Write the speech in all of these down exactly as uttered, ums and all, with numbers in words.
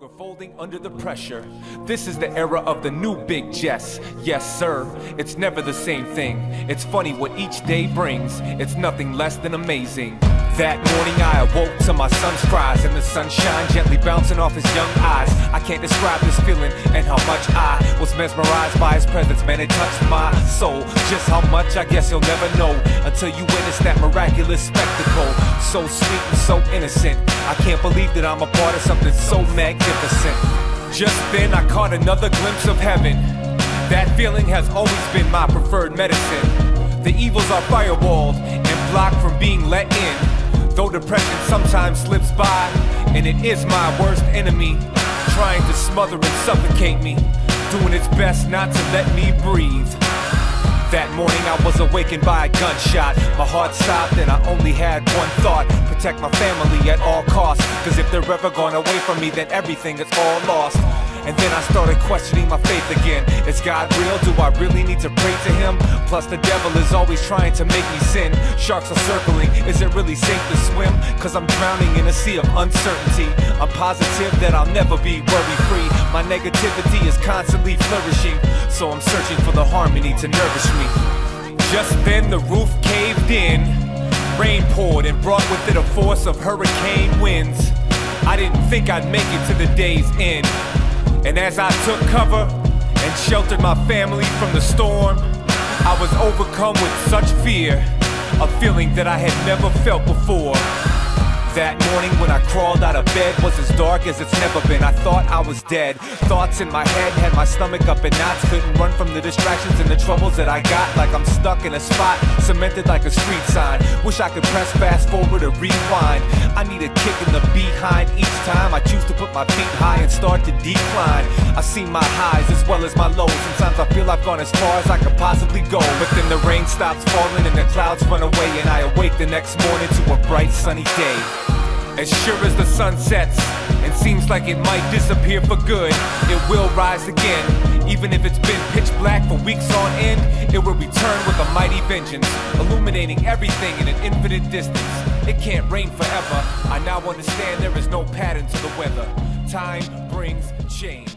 longer folding under the pressure. This is the era of the new big Jess. Yes, sir. It's never the same thing. It's funny what each day brings. It's nothing less than amazing. That morning I awoke to my son's cries and the sunshine gently bouncing off his young eyes. I can't describe this feeling and how much I was mesmerized by his presence. Man, it touched my soul. Just how much, I guess you'll never know until you witness that miraculous spectacle. So sweet and so innocent. I can't believe that I'm a part of something so magnificent. Just then I caught another glimpse of heaven. That feeling has always been my preferred medicine. The evils are firewalled and blocked from being let in. Though depression sometimes slips by, and it is my worst enemy, trying to smother and suffocate me, doing its best not to let me breathe. That morning I was awakened by a gunshot. My heart stopped and I only had one thought: protect my family at all costs, cause if they're ever gone away from me, then everything is all lost. And then I started questioning my faith again. Is God real? Do I really need to pray to him? Plus the devil is always trying to make me sin. Sharks are circling, is it really safe to swim? Cause I'm drowning in a sea of uncertainty. I'm positive that I'll never be worry-free. My negativity is constantly flourishing, so I'm searching for the harmony to nourish me. Just then the roof caved in. Rain poured and brought with it a force of hurricane winds. I didn't think I'd make it to the day's end. And as I took cover and sheltered my family from the storm, I was overcome with such fear, a feeling that I had never felt before. That morning when I crawled out of bed was as dark as it's never been. I thought I was dead. Thoughts in my head had my stomach up in knots. Couldn't run from the distractions and the troubles that I got. Like I'm stuck in a spot, cemented like a street sign. Wish I could press fast forward or rewind. I need a kick in the behind each time I choose to put my feet high and start to decline. I've seen my highs as well as my lows. Sometimes I feel I've gone as far as I could possibly go. But then the rain stops falling and the clouds run away, and I awake the next morning to a bright sunny day. As sure as the sun sets and seems like it might disappear for good, it will rise again. Even if it's been pitch black for weeks on end, it will return with a mighty vengeance, illuminating everything in an infinite distance. It can't rain forever. I now understand there is no pattern to the weather. Time brings change.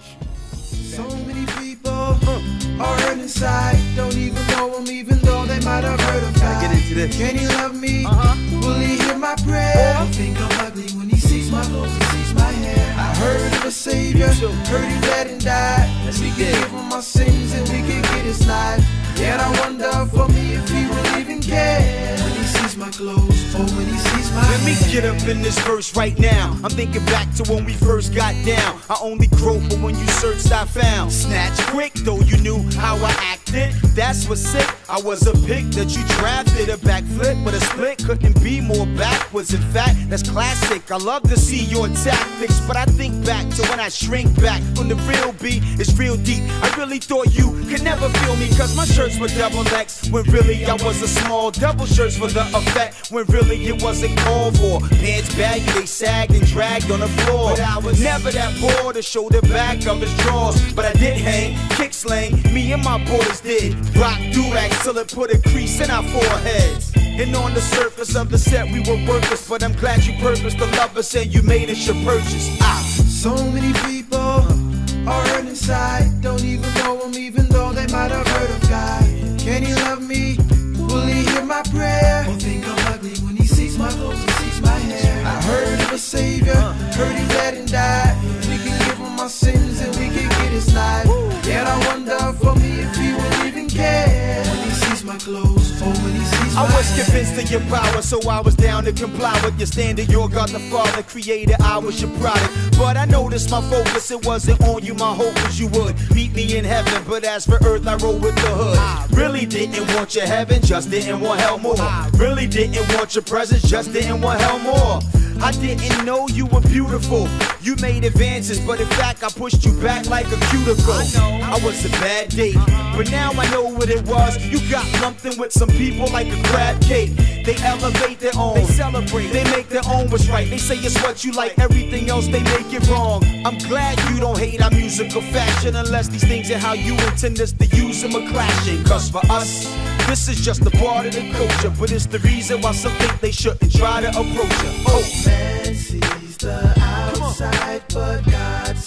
So many people are hurt inside, don't even know them, even though they might have heard of God. Get into this. Can he love me? Uh-huh. Will he hear my prayer? I think I'm ugly when he sees my nose and sees my hair. I heard of a savior, heard he bled and died. Yes, we can give him our sins and we can get his life. Yet I wonder for me if he will even care when he sees my clothes or when he sees my hair. Let me get up in this verse right now. I'm thinking back to when we first got down. I only groped, but when you searched I found. Snatch quick, though you knew how I acted. That's what's sick. I was a pick that you drafted. A backflip with a split couldn't be more backwards. In fact, that's classic. I love to see your tactics, but I think back to when I shrink back from the real beat. It's real deep. I really thought you could never feel me, cause my shirts were double X, when really I was a small. Double shirts for the effect, when really it wasn't called for. Pants baggy, they sagged and dragged on the floor. But I was never that bored to show the back of his drawers. But I did hang, kick slang, me and my boys did. Rock do-rag till it put a crease in our foreheads. And on the surface of the set we were worthless, but I'm glad you purposed to love us and you made us your purchase. Ah. So many people are hurt inside, don't even know them, even though they might have heard of God. Can he love me? Will he hear my prayer? Don't think I'm ugly when he sees my clothes and sees my hair. I heard of a savior, heard he bled and died. We can give him our sins and we can get his life. Yet I wonder for me if he will even care when he sees my clothes or when he sees my hair. I was convinced of your power, so I was down to comply with your standard. Your God the Father, Creator, I was your product. But I noticed my focus, it wasn't on you. My hope was you would meet me in heaven. But as for earth, I roll with the hood. I really didn't want your heaven, just didn't want hell more. I really didn't want your presence, just didn't want hell more. I didn't know you were beautiful. You made advances, but in fact I pushed you back like a cuticle. I, know. I was a bad date, but now I know what it was. You got lumped in with some people like a crab cake. They elevate their own, they celebrate, they make their own what's right. They say it's what you like, everything else they make it wrong. I'm glad you don't hate our musical fashion, unless these things are how you intend us to use them or clashing. Cause for us, this is just a part of the culture, but it's the reason why some think they shouldn't try to approach her. Oh, man sees the outside, but God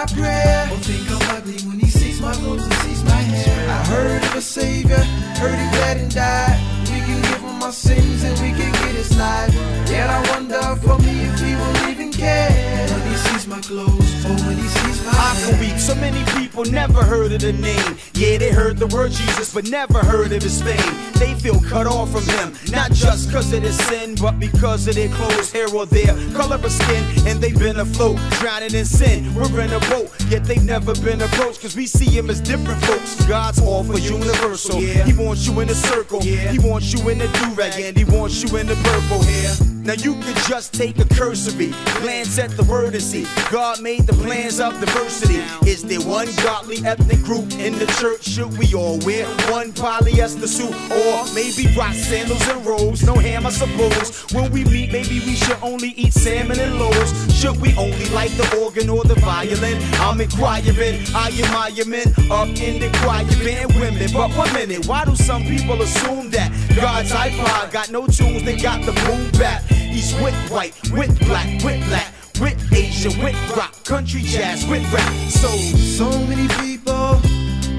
my prayer. Or think I'm ugly when he sees my clothes and sees my hair. I heard of a savior, heard he bled and died. We can give him our sins and we can get his life. Yet I wonder for me if he will even care. When he sees my clothes, or when he sees my hair. Aquareep, so many people never heard of the name. Yeah, they heard the word Jesus, but never heard of his fame. They feel cut off from him, not just cause of their sin, but because of their clothes, hair or their color of skin. And they've been afloat, drowning in sin. We're in a boat, yet they've never been approached, cause we see him as different folks. God's all for universal, yeah. He wants you in a circle, yeah. He wants you in a do-rag, and he wants you in the purple hair. Yeah. Now you can just take a cursory glance at the word and see God made the plans of diversity. Is there one godly ethnic group in the church? Should we all wear one polyester suit? Or maybe rock sandals and robes? No ham, I suppose. When we meet, maybe we should only eat salmon and loaves. Should we only like the organ or the violin? I'm inquiring, I admire men up in the choir band women. But one minute, why do some people assume that God's iPod got no tunes, they got the boom back? He's with white, with black, with black, with Asian, with rock, country, jazz, with rap. So, so many people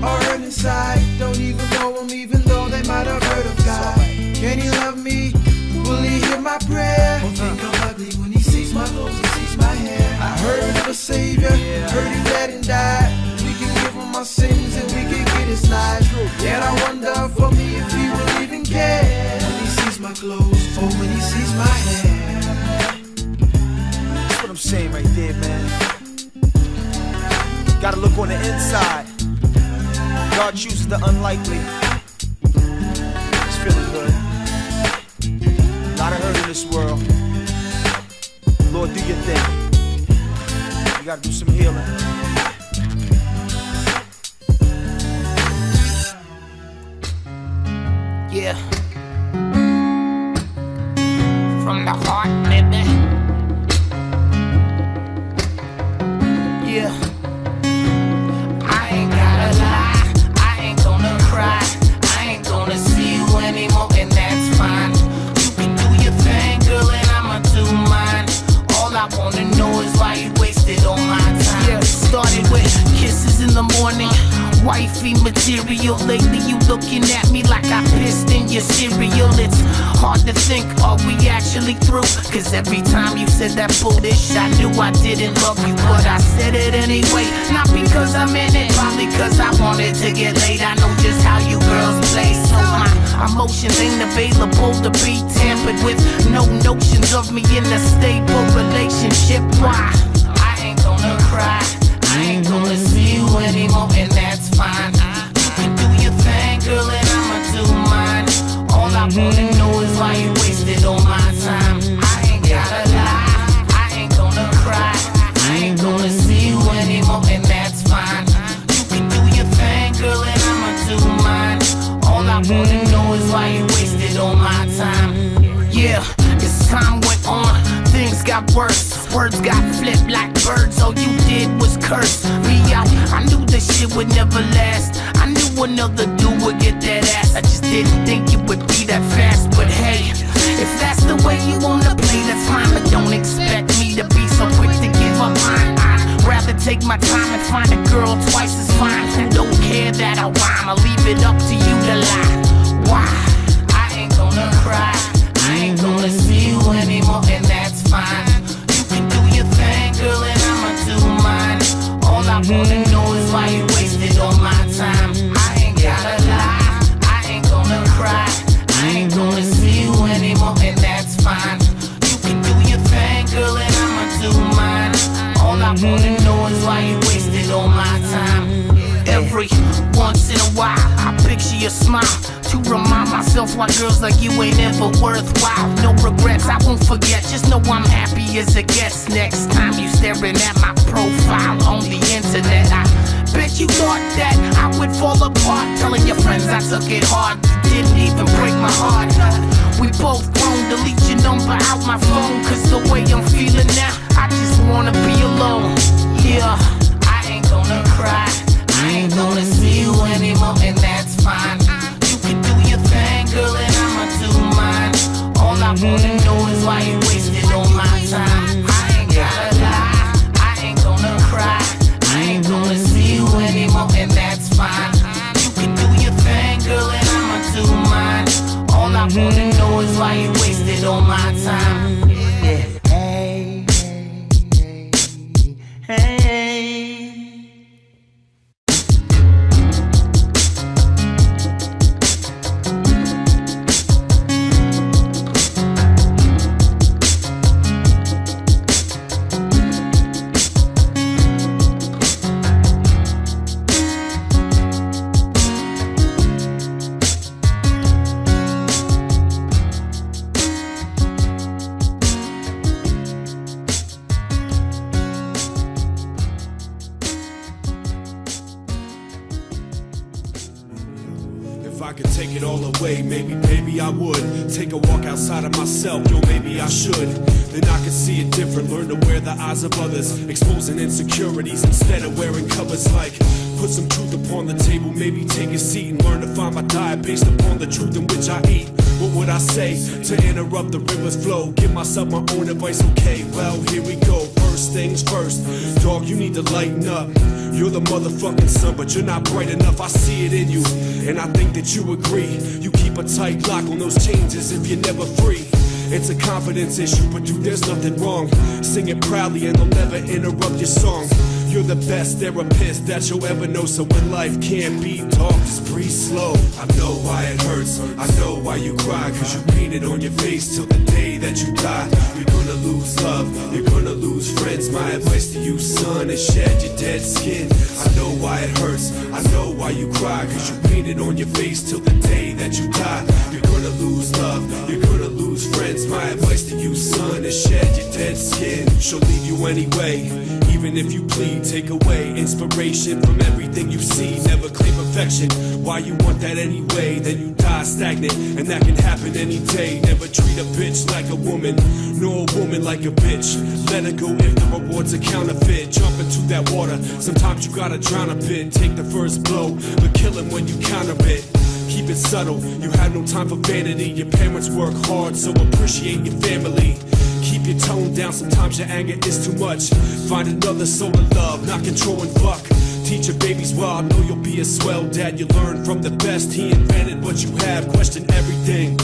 are hurt inside, don't even know him, even though they might have heard of God. Can he love me? Will he hear my prayer? Or think I'm ugly when he sees my clothes and sees my hair. I heard of a savior, heard he bled and died. We can give him our sins and we can get his life. Yet I wonder for me if he will even care. When he sees my clothes, or when he sees my hair. I'm saying right there, man. Gotta look on the inside. God chooses the unlikely. It's feeling good. A lot of hurt in this world. Lord, do your thing. You gotta do some healing. Yeah. From the heart, baby. Yeah. I ain't gotta lie, I ain't gonna cry, I ain't gonna see you anymore, and that's fine. You can do your thing, girl, and I'ma do mine. All I wanna know is why you wasted all my time. Yeah, started with kisses in the morning, wifey material. Lately you looking at me like I pissed in your cereal. It's hard to think, are we actually through? Cause every time you said that foolish, I knew I didn't love you, but I said it anyway. Not because I'm in it, probably cause I wanted to get laid. I know just how you girls play, so my emotions ain't available to be tampered with. No notions of me in a stable relationship. Why? I ain't gonna cry, I ain't gonna see you anymore, and that's fine. You can do your thing, girl, and I'ma do mine. All I wanna know is why you wasted all my time. I ain't gotta lie, I ain't gonna cry, I ain't gonna see you anymore, and that's fine. You can do your thing, girl, and I'ma do mine. All I wanna know is why you wasted all my time. Yeah, as time went on, things got worse. Words got flipped like birds, all you did was curse me out. I knew this shit would never last, I knew another dude would get that ass. I just didn't think you would be that fast, but hey, if that's the way you wanna play, that's fine. But don't expect me to be so quick to give up mine. I'd rather take my time and find a girl twice as fine who don't care that I whine. I'll leave it up to you to lie. Why? I ain't gonna cry, I ain't gonna see you anymore, and that's fine. Girl, and I'ma do mine. All I wanna know is why you wasted all my time. I ain't gotta lie, I ain't gonna cry, I ain't gonna see you anymore, and that's fine. You can do your thing, girl, and I'ma do mine. All I wanna know is why you wasted all my time. Every once in a while, I picture your smile to remind myself why girls like you ain't ever worthwhile. No regrets, I won't forget, just know I'm happy as it gets. Next time you staring at my profile on the internet, I bet you thought that I would fall apart. Telling your friends I took it hard, didn't even break my heart. We both grown, delete your number out my phone, cause the way I'm feeling now, I just wanna be alone. Yeah, I ain't gonna cry, I ain't gonna see you anymore, and that's fine. Girl, and I'ma do mine. All I wanna know is why you wasted all my time. I ain't gotta lie, I ain't gonna cry, I If I could take it all away, maybe, maybe I would. Take a walk outside of myself, yo, maybe I should. Then I could see it different, learn to wear the eyes of others, exposing insecurities instead of wearing covers. Like, put some truth upon the table, maybe take a seat and learn to find my diet based upon the truth in which I eat. What would I say to interrupt the river's flow? Give myself my own advice, okay, well, here we go. First things first, dog, you need to lighten up. You're the motherfucking sun, but you're not bright enough. I see it in you, and I think that you agree. You keep a tight lock on those changes if you're never free. It's a confidence issue, but dude, there's nothing wrong. Sing it proudly and they'll never interrupt your song. You're the best therapist that you'll ever know. So when life can't be talked, just breathe slow. I know why it hurts, I know why you cry, cause you painted on your face till the day that you die. You're gonna lose love, you're gonna lose friends. My advice to you, son, is shed your dead skin. I know why it hurts, I know why you cry, cause you painted on your face till the day that you die. You're gonna lose love, you're gonna lose friends. My advice to you, son, is shed your dead skin. She'll leave you anyway, even if you plead. Take away inspiration from everything you see. Never claim perfection. Why you want that anyway? Then you die stagnant, and that can happen any day. Never treat a bitch like a woman, nor a woman like a bitch. Let her go if the reward's a counterfeit. Jump into that water, sometimes you gotta drown a bit. Take the first blow, but kill him when you counter it. Keep it subtle, you have no time for vanity. Your parents work hard, so appreciate your family. Keep your tone down, sometimes your anger is too much. Find another soul to love, not controlling fuck. Teach your babies well, I know you'll be a swell dad. You learn from the best, he invented what you have. Question everything,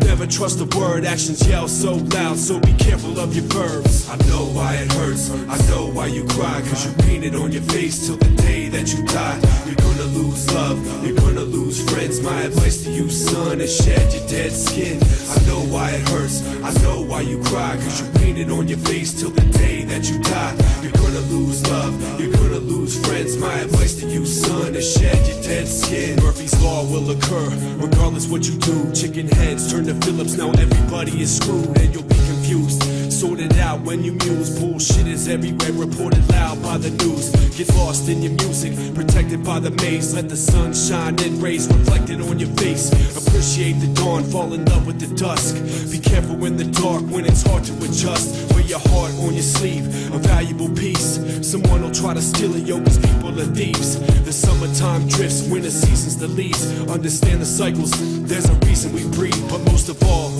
never trust a word. Actions yell so loud, so be careful of your verbs. I know why it hurts, I know why you cry, cause you painted on your face till the day that you die. You're gonna lose love, you're gonna lose friends. My advice to you, son, is shed your dead skin. I know why it hurts, I know why you cry, cause you painted on your face till the day that you die. You're gonna lose love, you're gonna lose friends. My advice to you, son, is shed your dead skin. Murphy's law will occur, regardless what you do. Chicken heads turn to Phillips, now everybody is screwed, and you'll be confused. Sort it out when you muse. Bullshit is everywhere, reported loud by the news. Get lost in your music, protected by the maze. Let the sun shine and rays reflected on your face. Appreciate the dawn, fall in love with the dusk. Be careful in the dark when it's hard to adjust. Wear your heart on your sleeve, a valuable piece. Someone will try to steal it, yo, cause people are thieves. The summertime drifts, winter season's the leaves. Understand the cycles, there's a reason we breathe. But most of all,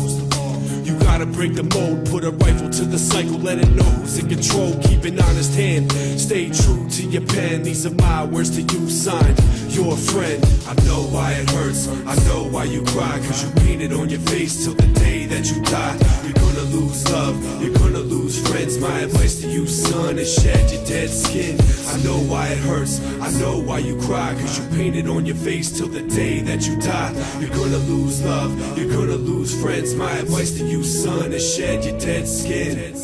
you gotta break the mold, put a rifle to the cycle, let it know who's in control, keep an honest hand, stay true to your pen, these are my words to you, signed, your friend. I know why it hurts, I know why you cry, cause you painted on your face till the day that you die. You're gonna lose love, you're gonna lose friends, my advice to you, son, is shed your dead skin. I know why it hurts, I know why you cry, cause you painted on your face till the day that you die. You're gonna lose love, you're gonna lose friends, my advice to you, son, to shed your dead skin.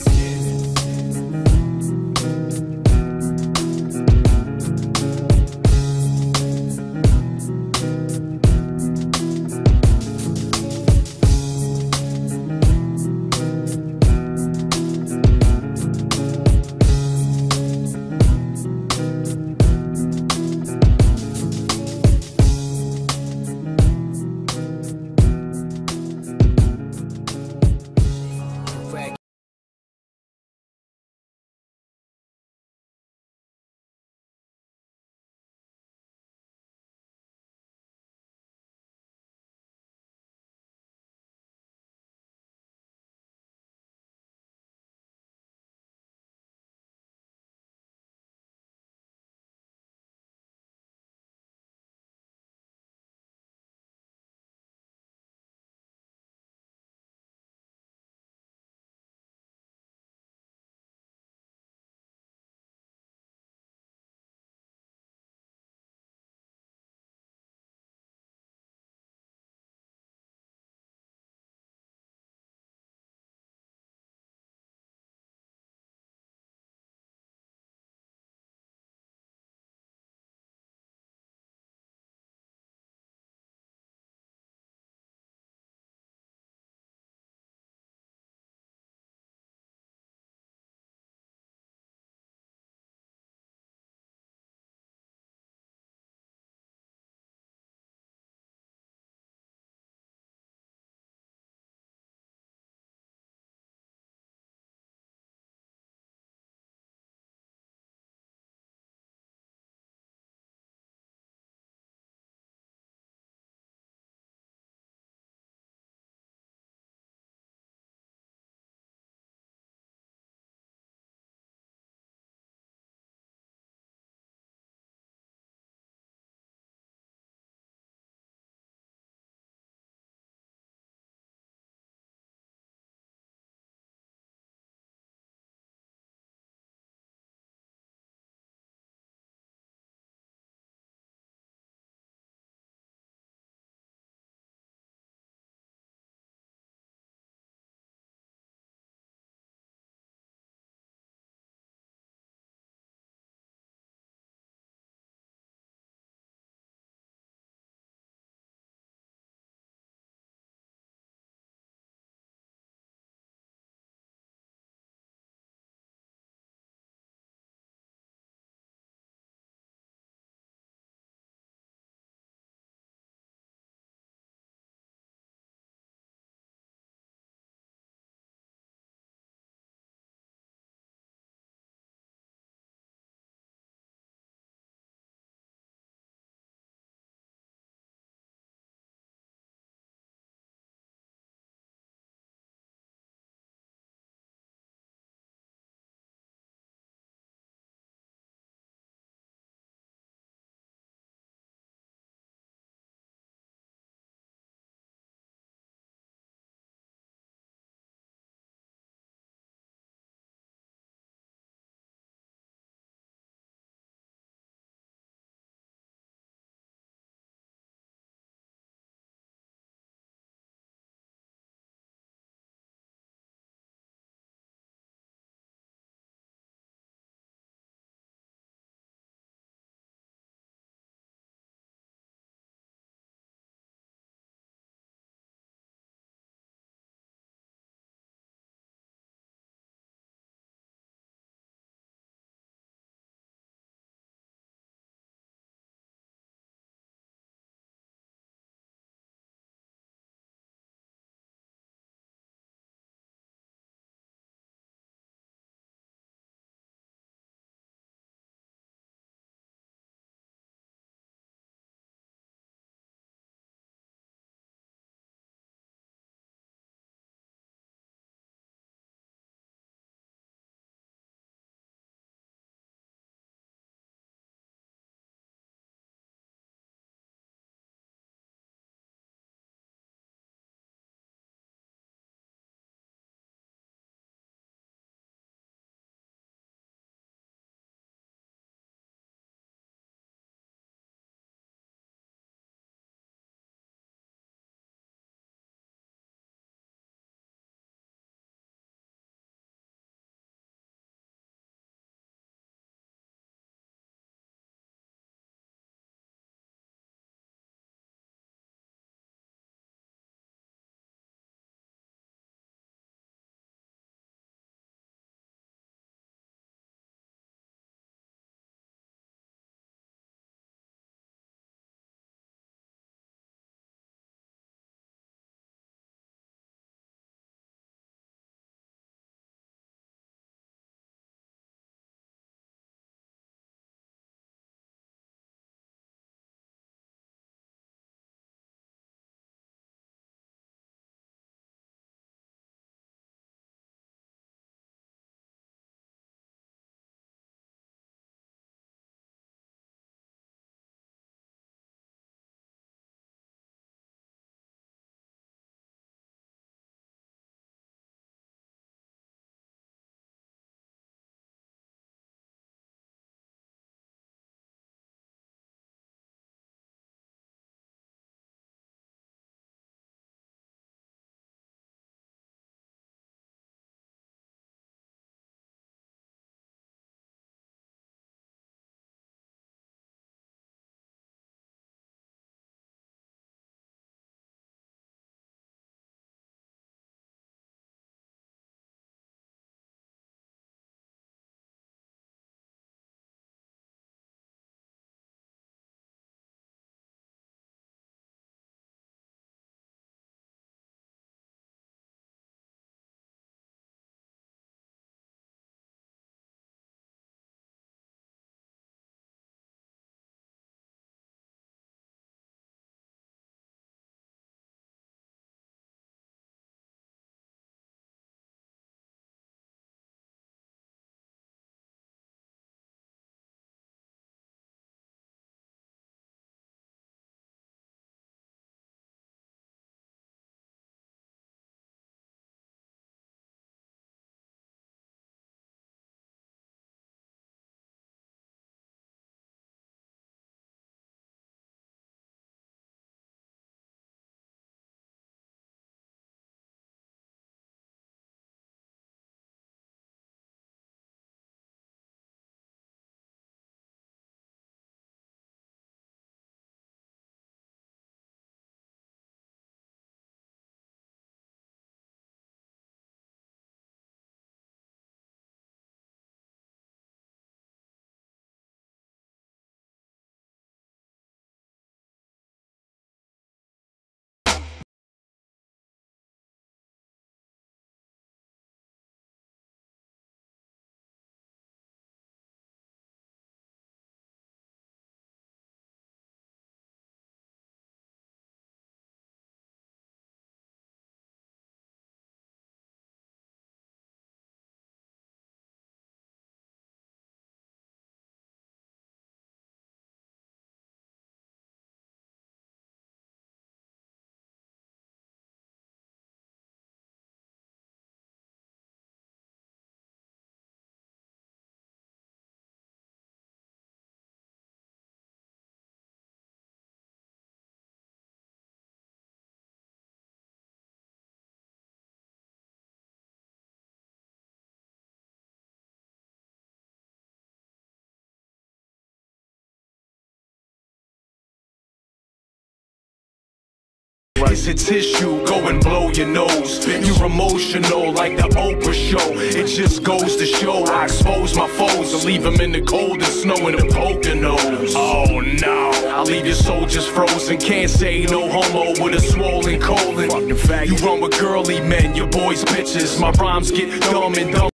It's a tissue, go and blow your nose. You're emotional like the Oprah show. It just goes to show I expose my foes and leave them in the cold and snow in the Poconos. Oh no, I leave your soul just frozen. Can't say no homo with a swollen colon. You run with girly men, your boys bitches. My rhymes get dumb and dumb.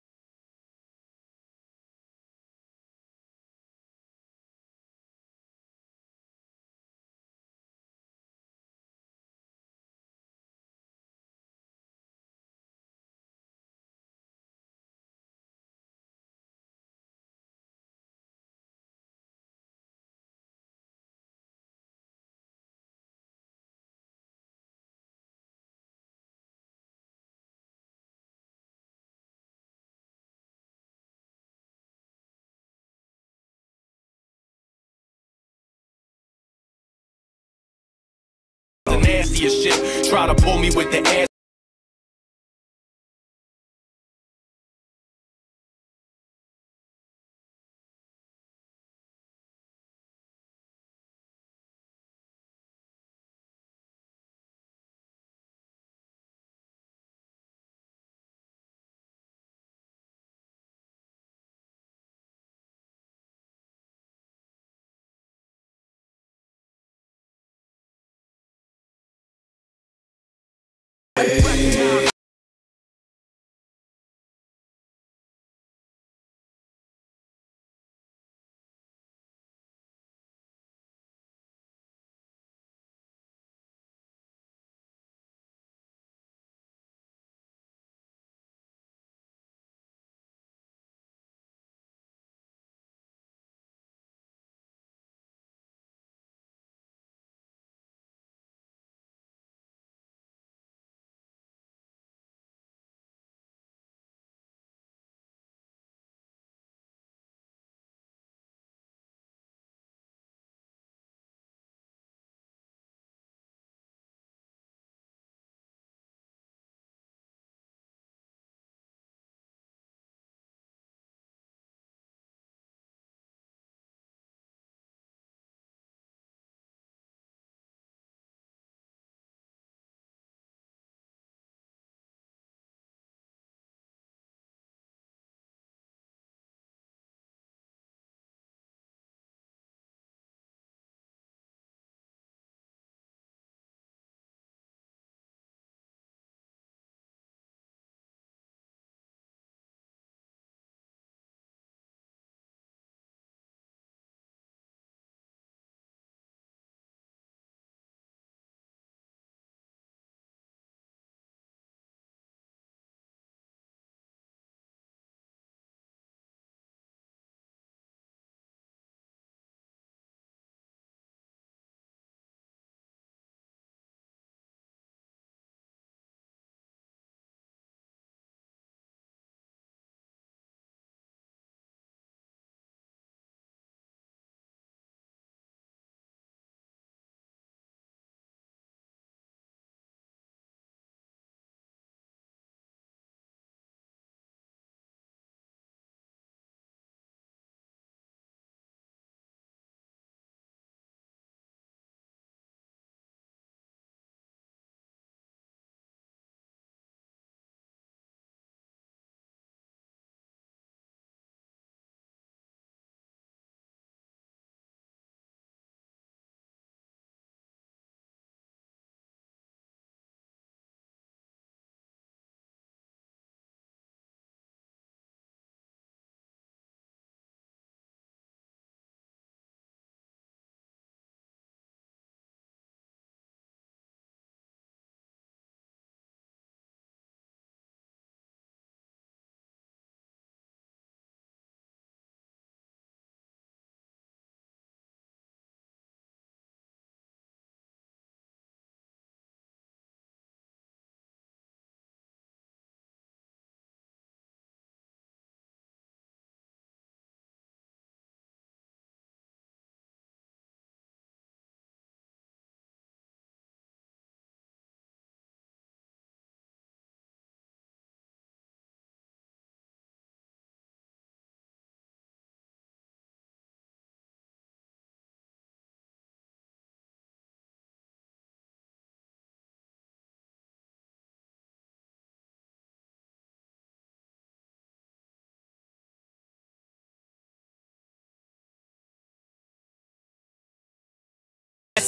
Nastiest shit, try to pull me with the ass.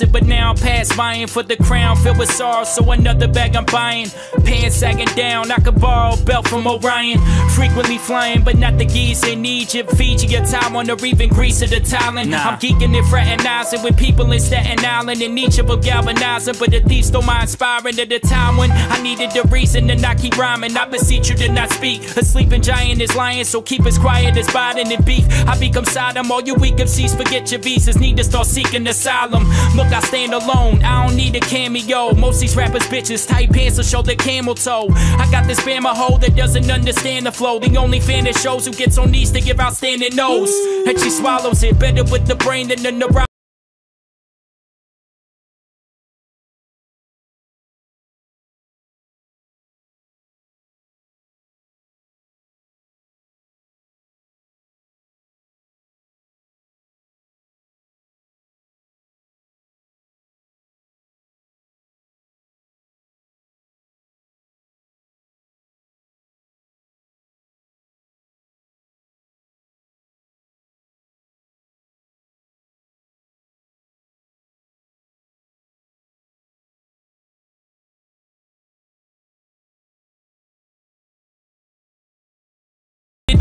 invested, but now I'm past buying for the crown, filled with sorrow, so another bag I'm buying. Pants sagging down, I could borrow a belt from Orion. Frequently flying, but not the geese in Egypt, Fiji, or Taiwan, or even Greece or the Thailand. Nah. I'm geeking and fraternizing with people in Staten Island, and each of them galvanizing, but the thieves stole my inspiring at the time when I needed the reason to not keep rhyming. I beseech you to not speak. A sleeping giant is lying, so keep as quiet as Biden and beef. I become Sodom, all you weak M Cs, forget your visas, need to start seeking asylum. Look, I stand alone, I don't need a cameo. Most these rappers bitches, tight pants will show their camel toe. I got this Bama hoe that doesn't understand the flow, the only fan that shows who gets on knees to give outstanding no's, and she swallows it, better with the brain than the neurology.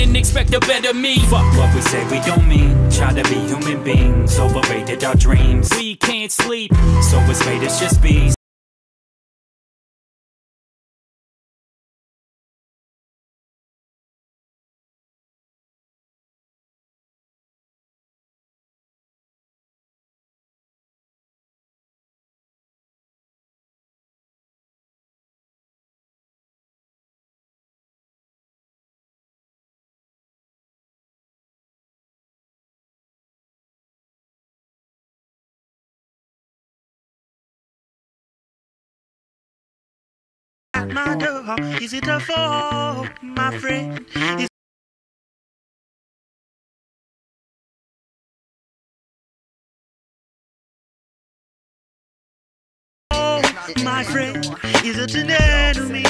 Didn't expect a better me. Fuck what we say we don't mean. Try to be human beings, overrated our dreams. We can't sleep, so it's made us just be. My door, is it a fall, my friend? Is oh, my friend, is it an enemy?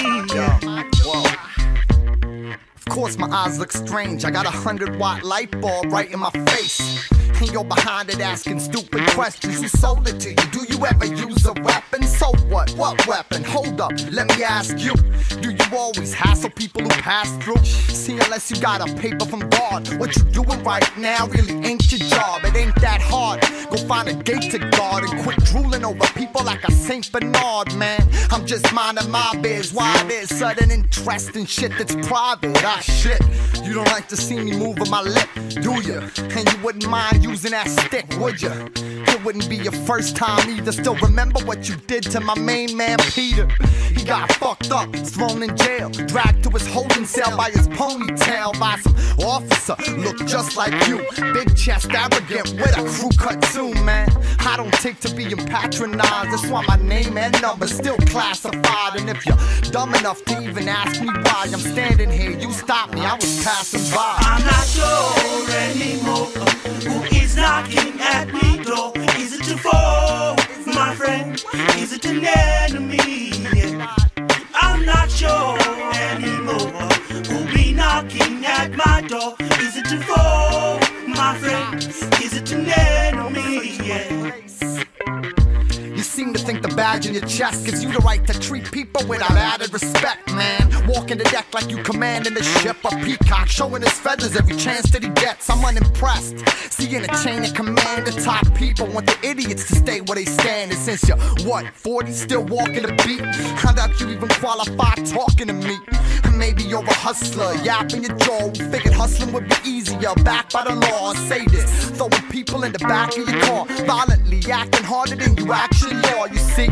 Of course my eyes look strange, I got a hundred watt light bulb right in my face. And you're behind it asking stupid questions. Who sold it to you? Do you ever use a weapon? So what? What weapon? Hold up, let me ask you. Do you always hassle people who pass through? See, unless you got a paper from God, what you doing right now really ain't your job. It ain't that hard. Go find a gate to guard and quit drooling over people like a Saint Bernard, man. I'm just minding my biz. Why there's sudden interest in shit that's private? Ah, shit. You don't like to see me moving my lip, do you? And you wouldn't mind using that stick, would ya? It wouldn't be your first time either. Still remember what you did to my main man Peter. He got fucked up, thrown in jail, dragged to his holding cell by his ponytail by some officer, looked just like you. Big chest, arrogant, with a crew cut too, man. I don't take to being patronized, that's why my name and number still classified. And if you're dumb enough to even ask me why I'm standing here, you stopped me, I was passing by. I'm not sure anymore who is knocking at me door. Is it a foe, my friend? Is it an enemy? I'm not sure anymore who'll be knocking at my door. Is it a foe, my friend? Is it an enemy? You seem to think the badge in your chest gives you the right to treat people without added respect, man. Walking the deck like you commanding the ship. A peacock showing his feathers every chance that he gets. I'm unimpressed, seeing a chain of command. The top people want the idiots to stay where they stand. And since you're, what, forty, still walking the beat, I doubt you even qualify talking to me. Maybe you're a hustler, yapping your jaw. Figured hustling would be easier, backed by the law. Say this, throwing people in the back of your car, violently acting harder than you actually are. You see,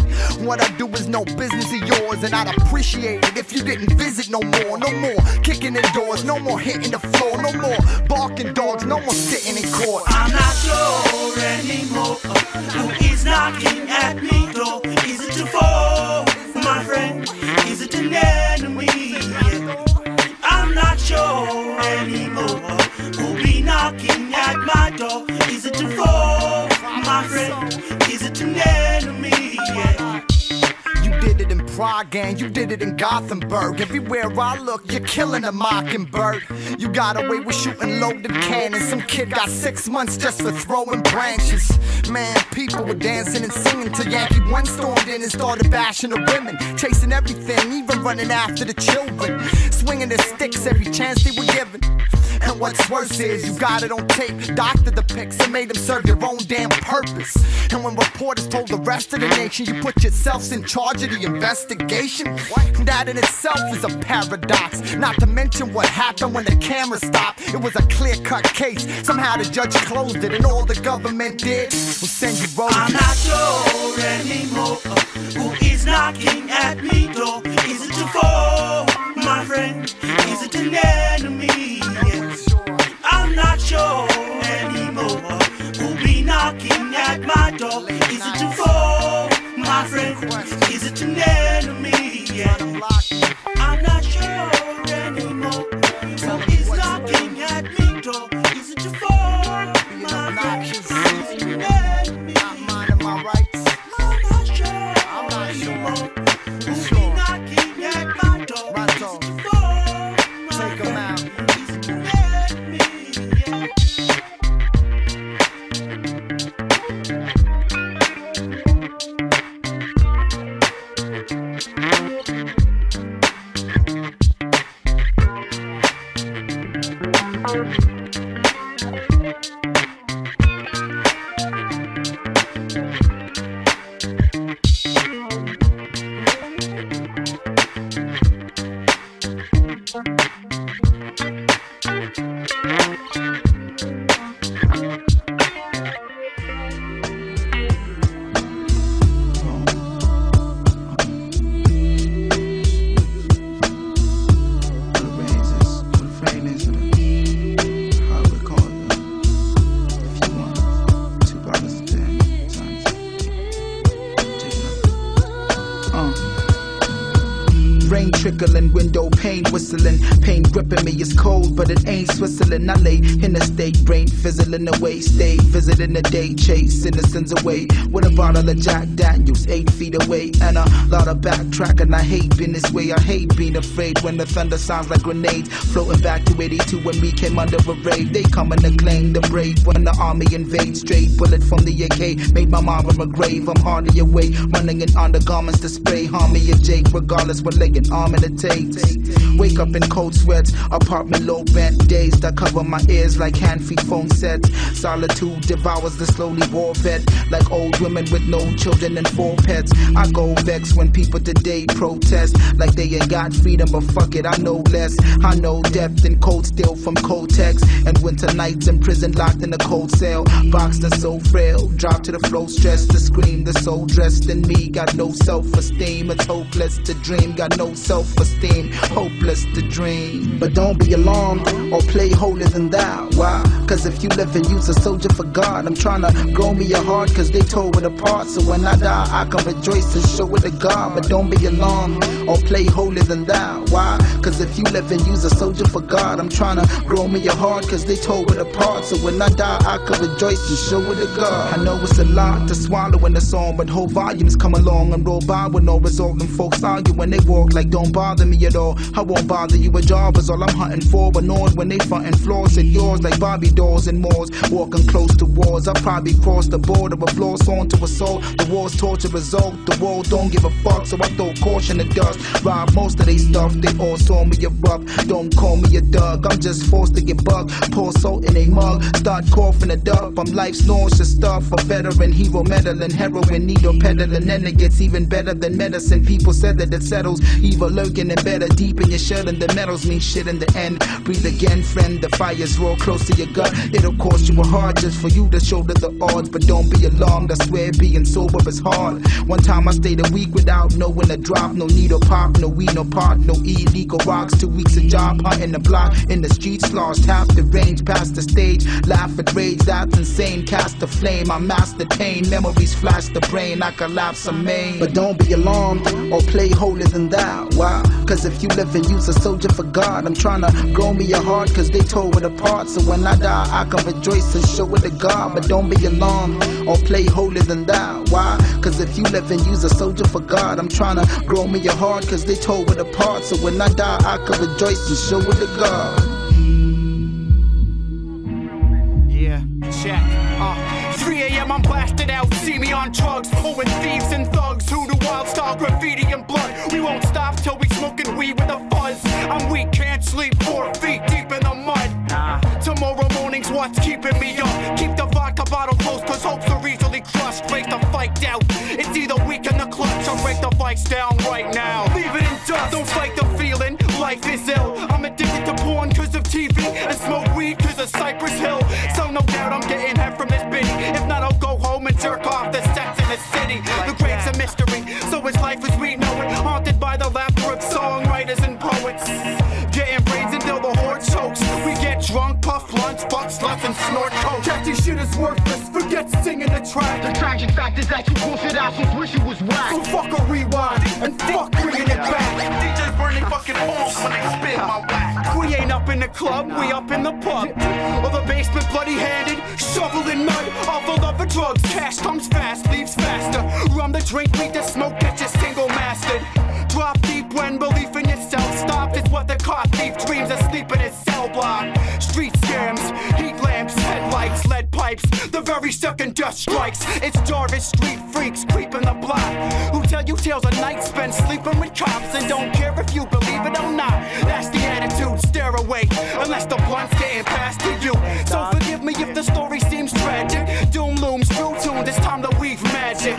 what I do is no business of yours, and I'd appreciate it if you didn't visit no more. No more kicking in doors, no more hitting the floor, no more barking dogs, no more sitting in court. I'm not sure anymore who is knocking at me door. Is it a foe, my friend? Is it an enemy? I'm not sure anymore who'll be knocking at my door. Is it a foe, my friend? Is it an enemy? Yeah. You did it in Prague and you did it in Gothenburg. Everywhere I look, you're killing a mockingbird. You got away with shooting loaded cannons. Some kid got six months just for throwing branches. man. People were dancing and singing till Yankee One stormed in and started bashing the women, chasing everything, even running after the children, swinging their sticks every chance they were given. And what's worse is you got it on tape, doctor the pics and made them serve your own damn purpose. And when reporters told the rest of the nation, you put yourselves in charge of the investigation. That in itself is a paradox, not to mention what happened when the camera stopped. It was a clear-cut case, somehow the judge closed it, and all the government did was send you rolling. I'm not sure anymore who is knocking at me door. Is it your foe, my friend? Is it an enemy? I'm not sure anymore who'll be knocking at my door. Is it a foe, my friend? Is it an enemy? Yeah. I'm not sure anymore who's knocking at my door. Is it a foe, my friend? Is it an enemy? I'm not sure anymore who'll be knocking at my door. Is it a foe, my friend? Is it an enemy? Trickling, window pane whistling, pain gripping me, it's cold, but it ain't Switzerland. I lay in a state, brain fizzling away, stay visiting the day, chase innocence away, with a bottle of Jack Daniels, eight feet away, and a lot of backtracking. I hate being this way, I hate being afraid, when the thunder sounds like grenades, floating back to eighty-two when we came under a raid. They coming to claim the brave, when the army invades, straight bullet from the A K, made my mom in my grave, I'm hardly awake, running in undergarments to spray, harm me or Jake, regardless what leg and arm it takes. Wake up in cold sweats, apartment low rent days that cover my ears like hand free phone sets. Solitude devours the slowly war vet, like old women with no children and four pets. I go vex when people today protest, like they ain't got freedom, but fuck it, I know less. I know depth and cold steel from Kotex, and winter nights in prison locked in a cold cell. Boxed and so frail, drop to the flow, stress to scream. The soul dressed in me got no self esteem, it's hopeless to dream, got no self esteem, hopeless to dream. But don't be alarmed or play holier than thou. Why? Cause if you live and use a soldier for God, I'm trying to grow me a heart, cause they tore it apart. So when I die, I can rejoice and show it to God. But don't be alarmed or play holier than thou. Why? Cause if you live and use a soldier for God, I'm trying to grow me a heart, cause they tore it apart. So when I die, I can rejoice and show it to God. I know it's a lot to swallow in the song, but whole volumes come along and roll by with no result. And folks argue when they walk like don't bother me at all. I won't bother you with jobbers, all I'm hunting for. Annoyed when they frontin' floors and yours like Bobby doors and moors, walking close to wars. I probably crossed the border with floors onto a soul. The war's torture result, the world don't give a fuck, so I throw caution to dust. Rob most of they stuff, they all saw me erupt. Don't call me a dog, I'm just forced to get bucked. Pour salt in a mug, start coughing it up. I'm life's nauseous stuff, a veteran hero meddling, heroin needle peddling, and it gets even better than medicine. People said that it settles evil lurking and better deep in your shell, and the metals mean shit in the end. Breathe again, friend, the fires roar close to your gut. It'll cost you a heart just for you to shoulder the odds. But don't be alarmed, I swear being sober is hard. One time I stayed a week without knowing a drop. No needle pop, no weed, no pot, no illegal rocks. Two weeks of job hunting the block, in the streets lost half the range. Past the stage, laugh at rage, that's insane. Cast the flame, I master pain. Memories flash the brain, I collapse a main. But don't be alarmed or play holier than thou. Why? Cause if you live and use a soldier for God, I'm trying to grow me a heart, cause they tore it apart. So when I die, I can rejoice and show it to God. But don't be alarmed or play holier than thou. Why? Cause if you live and use a soldier for God, I'm trying to grow me a heart, cause they tore it apart. So when I die, I can rejoice and show it to God. Yeah, check. Uh, three a m I'm blasting. acted out, see me on drugs, oh, and thieves and thugs, who do wild style graffiti and blood. We won't stop till we smoking weed with a fuzz. I'm weak, can't sleep, four feet deep in the mud. Nah. Tomorrow morning's what's keeping me up. Keep the vodka bottle close, cause hopes are easily crushed. Break the fight out, it's either weak in the clutch or break the fights down right now. Leave it in dust, don't fight the feeling, life is ill. I'm addicted to porn cause of T V and smoke weed cause of Cypress Hill. So no doubt I'm getting head from this bitty. If not, I'll go home and jerk off the sex in the city. The grave's a mystery, so it's life as we know it. Haunted by the laughter of songwriters and poets. Getting brains until the horde chokes. We get drunk, puff lunch, fuck sluts, and snort coke. Catchy shit is worthless, forget singing the track. The tragic fact is that you bullshit assholes wish it was whack. So fuck a rewind, and fuck bringing it back. D Js burning fucking balls when they spit my whack. We ain't up in the club, we up in the pub. Or the basement bloody-handed, shoveling mud. Awful love for drugs, cash comes fast, leaves faster. Rum the drink, weed the smoke, get your single mastered. Drop deep when belief in yourself stopped. It's what the car thief dreams asleep in his cell block. Street scams, heat lamps, headlights, lead pipes. The very second death strikes. It's Jarvis Street freaks creeping the block, who tell you tales of nights spent sleeping with cops and don't care if you believe it or not. That's the attitude, stare away, unless the blunt's getting past to you. So forgive me if the story seems tragic. Doom looms through tune, it's time to weave magic.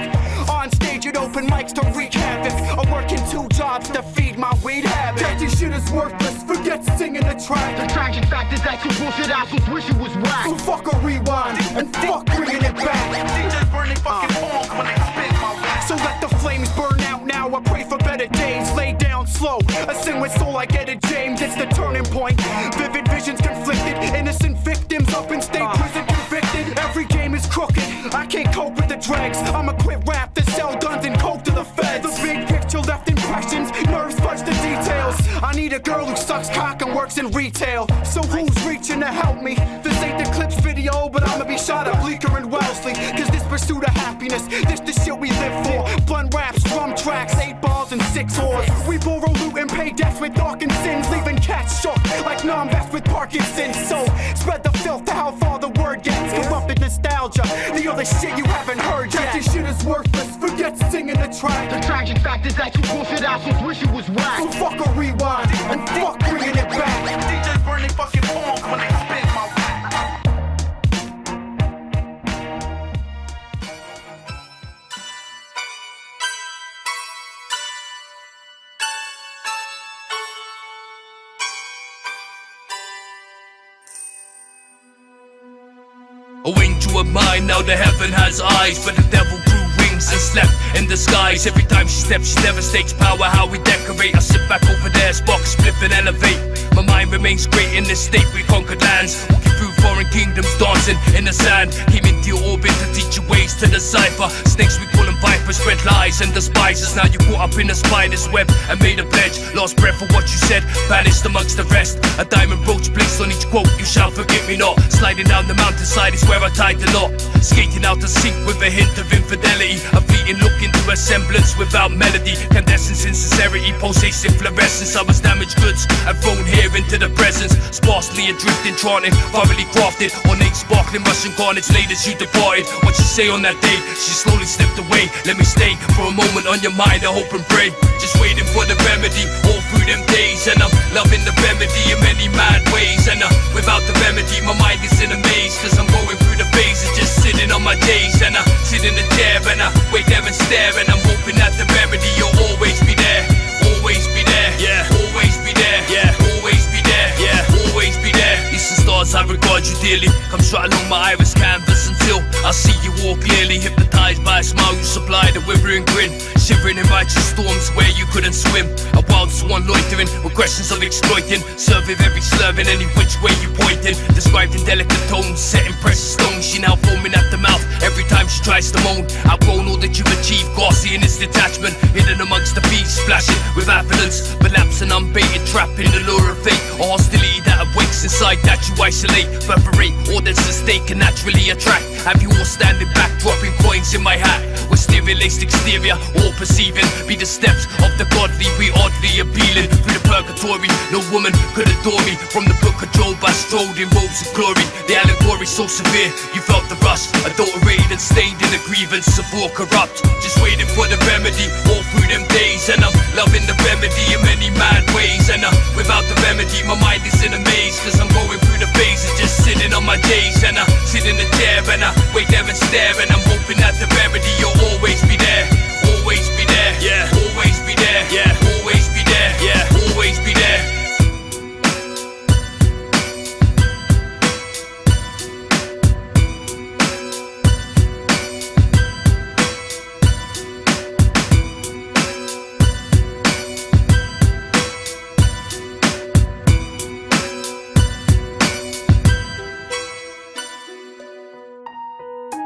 On stage at open mics to wreak havoc, or working two jobs to feed my weed habit. Catchy shit is worthless, forget singing the track. The tragic fact is that you bullshit assholes wish it was whack. So fuck a rewind, and fuck bringing it back. D Js burning fucking balls when they spit my back. So let the flames burn out now, I pray for better days. Lay down slow, I sing with soul like Etta James. It's the turning point, vivid visions conflicted. Innocent victims up in state prison convicted. Every game is crooked, I can't cope with the dregs. I'ma quit rap to sell guns and coke to the feds. The big picture left impressions, nerves fudge the details. I need a girl who sucks cock and works in retail. So who's reaching to help me? This ain't the Clips video, but I'ma be shot at Bleecker and Wellesley. Cause this pursuit of happiness, this the shit we live for. Blunt raps, drum tracks, eight balls and six whores. We borrow loot and pay debts with darkened sins, leaving cats shook like non-vets with Parkinson's. So spread the filth to how far the word gets. Corrupted nostalgia, the other shit you haven't heard yet. This shit is worthless, forget singing the track. The tragic fact is that you bullshit assholes wish it was whack. So fuck a rewind, and fuck bringing it back. D Js burning fucking balls when they spit my back. A wing to a mind, now the heaven has eyes, but the devil grew wings and slept in the skies. Every time she steps, she devastates power, how we decorate. I sit back over there, spark a spliff and elevate. My mind remains great in this state, we conquered lands, walking through foreign kingdoms, dancing in the sand. Came into your orbit to teach you ways to decipher. Snakes we call them vipers, spread lies and despises. Now you caught up in a spider's web and made a pledge. Last breath for what you said, vanished amongst the rest. A diamond brooch placed on each quote, you shall forget me not. Sliding down the mountainside is where I tied the knot. Skating out the sink with a hint of infidelity. A fleeting look into a semblance without melody. Candescence, insincerity, pulsating fluorescence. I was damaged goods and thrown here into the presence. Sparsely adrift, enchanted, thoroughly crafted. Ornate, sparkling, Russian garnets laid as you departed. What you say on that day, she slowly slipped away. Let me stay for a moment on your mind, I hope and pray. Just waiting for the remedy, all through them days. And I'm loving the remedy in many mad ways. And uh, without the remedy, my mind is in a maze. Cause I'm going through the phases, just sitting on my days. And I sit in the chair and I wait there and stare. And I'm hoping that the remedy will always be there. Always be there, yeah. Always be there, yeah. Always be there, yeah. Always be there. Eastern stars, I regard you dearly. Come strut along my iris canvas until I see you all clearly. Hypnotized by a smile you supply, the withering grin. Shivering in righteous storms where you couldn't swim. A wild swan loitering with questions of exploiting. Serving every slurve in any which way you pointing. Described in delicate tones, set in precious stones. She now foaming at the mouth every time she tries to moan. Outgrown all that you've achieved, gassy in its detachment. Hidden amongst the bees, splashing with affluence. But lapse and unbaited, trapped in the lure of fate. A hostility that awakes inside that you isolate. Perforate all that's at stake and naturally attract. Have you all standing back, dropping coins in my hat? with stimulates the exterior, all perceiving. Be the steps of the godly, we oddly appealing. Through the purgatory, no woman could adore me. From the book controlled by strode in robes of glory. The allegory so severe, you felt the rush. Adulterated and stained in the grievance of war corrupt. Just waiting for the remedy, all through them days. And I'm loving the remedy in many mad ways. And uh, without the remedy, my mind is in a maze. Cause I'm going through the phases, just sitting on my days. And I sit in a chair and I wait there and stare. And I'm hoping that the remedy will always be there. Always be there, yeah. Always be there, yeah. Always be there, yeah. Always be there.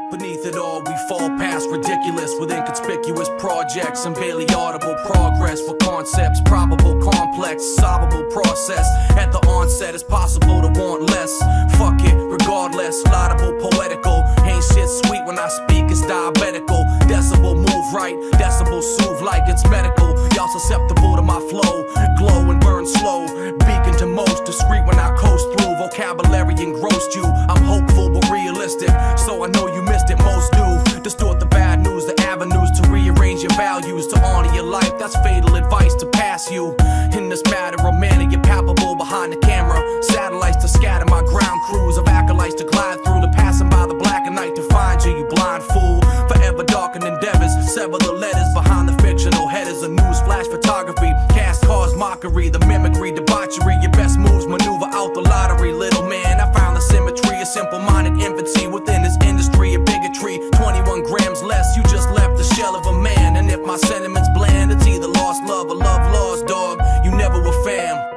Beneath it all, we fall past ridiculous with inconspicuous projects and barely audible progress for concepts, probable, complex, solvable process. At the onset, it's possible to want less. Fuck it, regardless, laudable, poetical. Ain't shit sweet when I speak, it's diabetical. Decibel move right, decibel soothe like it's medical. Y'all susceptible to my flow, glow and burn slow. Beacon to most, discreet when I coast through. Vocabulary engrossed you, I'm hopeful but realistic. So I know you miss that most do, distort the bad news, the avenues to rearrange your values, to honor your life, that's fatal advice to pass you, in this matter of manner, you're palpable behind the camera, satellites to scatter my ground crews, of acolytes to glide through, to passing by the black and night to find you, you blind fool, forever darkened endeavors, sever the letters behind the fictional headers, a news flash photography, cast cause mockery, the mimicry, debauchery, your best moves, maneuver out the lottery, little man, I found the symmetry, a simple-minded infancy within this industry, a bigotry, twenty-one grams less, you just left the shell of a man, and if my sentiments bland, it's either lost love or love lost, dog, you never were fam.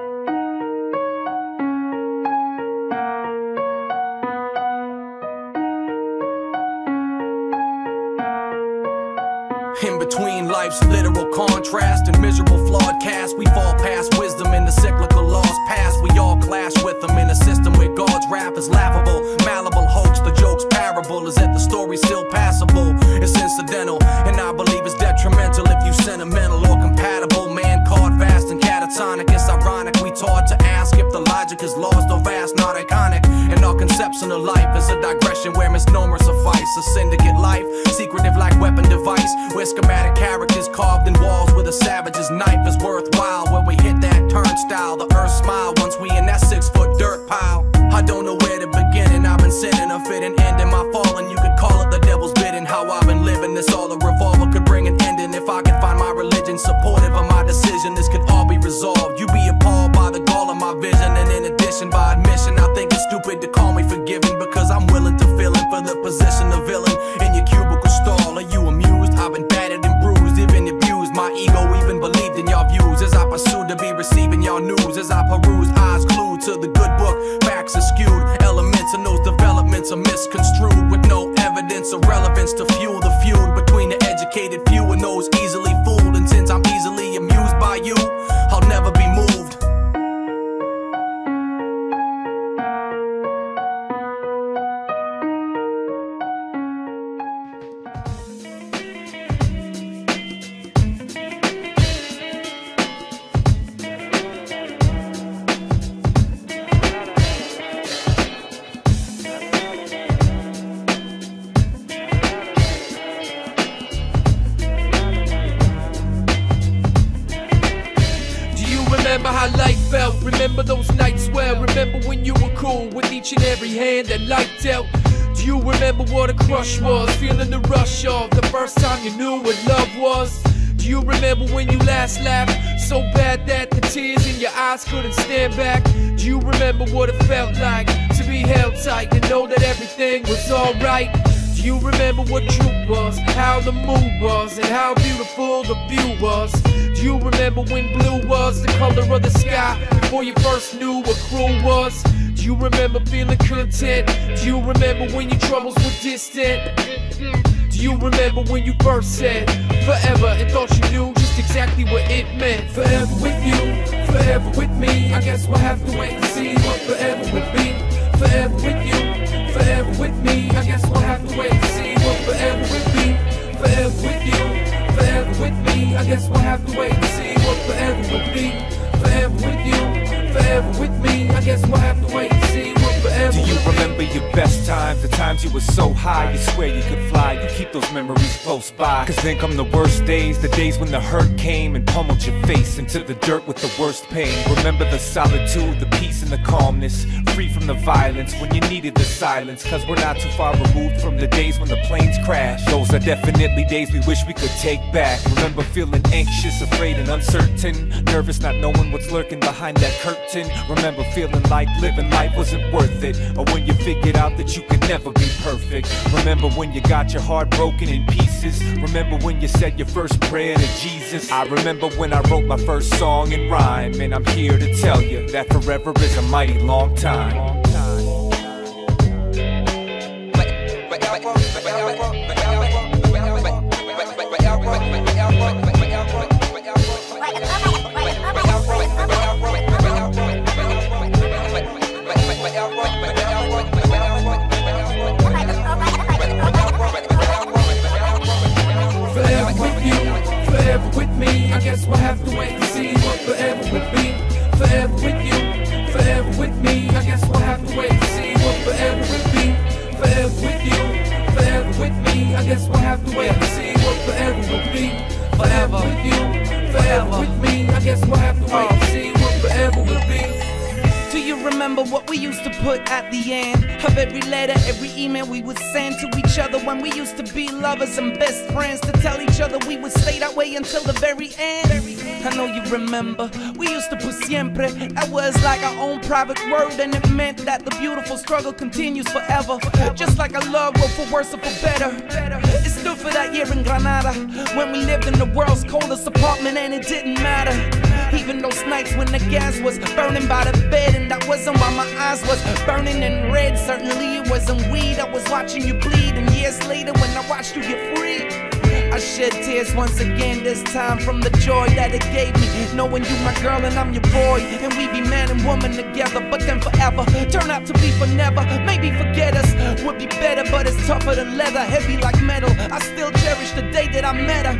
In between life's literal contrast and miserable flawed cast, we fall past wisdom in the cyclical laws past. We all clash with them in a system where God's wrath is laughable, malleable hoax, the joke's parable is that the story's still passable. It's incidental, and I believe it's detrimental if you sentimental or compatible. Man card vast and catatonic, it's ironic we taught to ask if the logic is lost or vast, not iconic. And our conception of life is a digression where misnomers suffice, a syndicate life, secretive like weapon device, where schematic characters carved in walls with a savage's knife is worthwhile. When we hit that turnstile, the earth smile once we in that six foot dirt pile. I don't know where to begin, and I've been sinning, a fit and ending my falling. You could call it the devil's bidding, how I've been living. This all a revolver could bring an ending if I could find my religion supportive of my decision. This could all be resolved. You be appalled by the gall of my vision, and in addition, by admission, I think it's stupid to call me forgiving because I'm willing to fill in for the position of villain in your cubicle stall. Are you amused? I've been battered and bruised, even abused. My ego even believed in y'all views as I pursued to be receiving y'all news. As I perused, eyes glued to the good book, facts are skewed. Elements and those developments are misconstrued with no evidence or relevance to fuel the feud between the educated few and those easily fooled. And since I'm easily amused by you, I'll never be moved. Remember those nights well, remember when you were cool with each and every hand that light dealt. Do you remember what a crush was, feeling the rush of the first time you knew what love was? Do you remember when you last laughed so bad that the tears in your eyes couldn't stand back? Do you remember what it felt like to be held tight and know that everything was alright? Do you remember what truth was, how the mood was, and how beautiful the view was? Do you remember when blue was the color of the sky, before you first knew what cruel was? Do you remember feeling content? Do you remember when your troubles were distant? Do you remember when you first said forever and thought you knew just exactly what it meant? Forever with you, forever with me, I guess we'll have to wait and see what forever would be. Forever with you, forever with me, I guess we'll have to wait and see what forever would be. Forever be forever with you, forever with me. I guess we'll have to wait and see what forever. Do you remember your best times, the times you were so high you swear you could fly? You keep those memories close by, cause then come the worst days, the days when the hurt came and pummeled your face into the dirt with the worst pain. Remember the solitude, the peace and the calmness, free from the violence when you needed the silence. Cause we're not too far removed from the days when the planes crashed. Those are definitely days we wish we could take back. Remember feeling anxious, afraid and uncertain, nervous not knowing what's lurking behind that curtain. Remember feeling like living life wasn't worth it, or when you figured out that you could never be perfect. Remember when you got your heart broken in pieces. Remember when you said your first prayer to Jesus. I remember when I wrote my first song in rhyme, and I'm here to tell you that forever is a mighty long time. Long time. Forever with you, forever with me. I guess we'll have to wait and see what forever would be. Forever with you, forever with me. I guess we'll have to wait and see what forever would be. Forever with you, forever with me. I guess we'll have to wait and see what forever would be. Forever with you, forever with me. I guess we'll have to wait and see what forever would be. Do you remember what we used to put at the end of every letter, every email we would send to each other when we used to be lovers and best friends? To tell each other we would stay that way until the very end. I know you remember, we used to put siempre. That was like our own private word, and it meant that the beautiful struggle continues forever. Just like our love, well, for worse or for better. It stood for that year in Granada when we lived in the world's coldest apartment, and it didn't matter. Even those nights when the gas was burning by the bed, and that wasn't why my eyes was burning and red. Certainly it wasn't weed, I was watching you bleed. And years later when I watched you get free, I shed tears once again, this time from the joy that it gave me, knowing you my girl and I'm your boy, and we be man and woman together. But then forever turn out to be for never. Maybe forget us would be better, but it's tougher than leather, heavy like metal. I still cherish the day that I met her.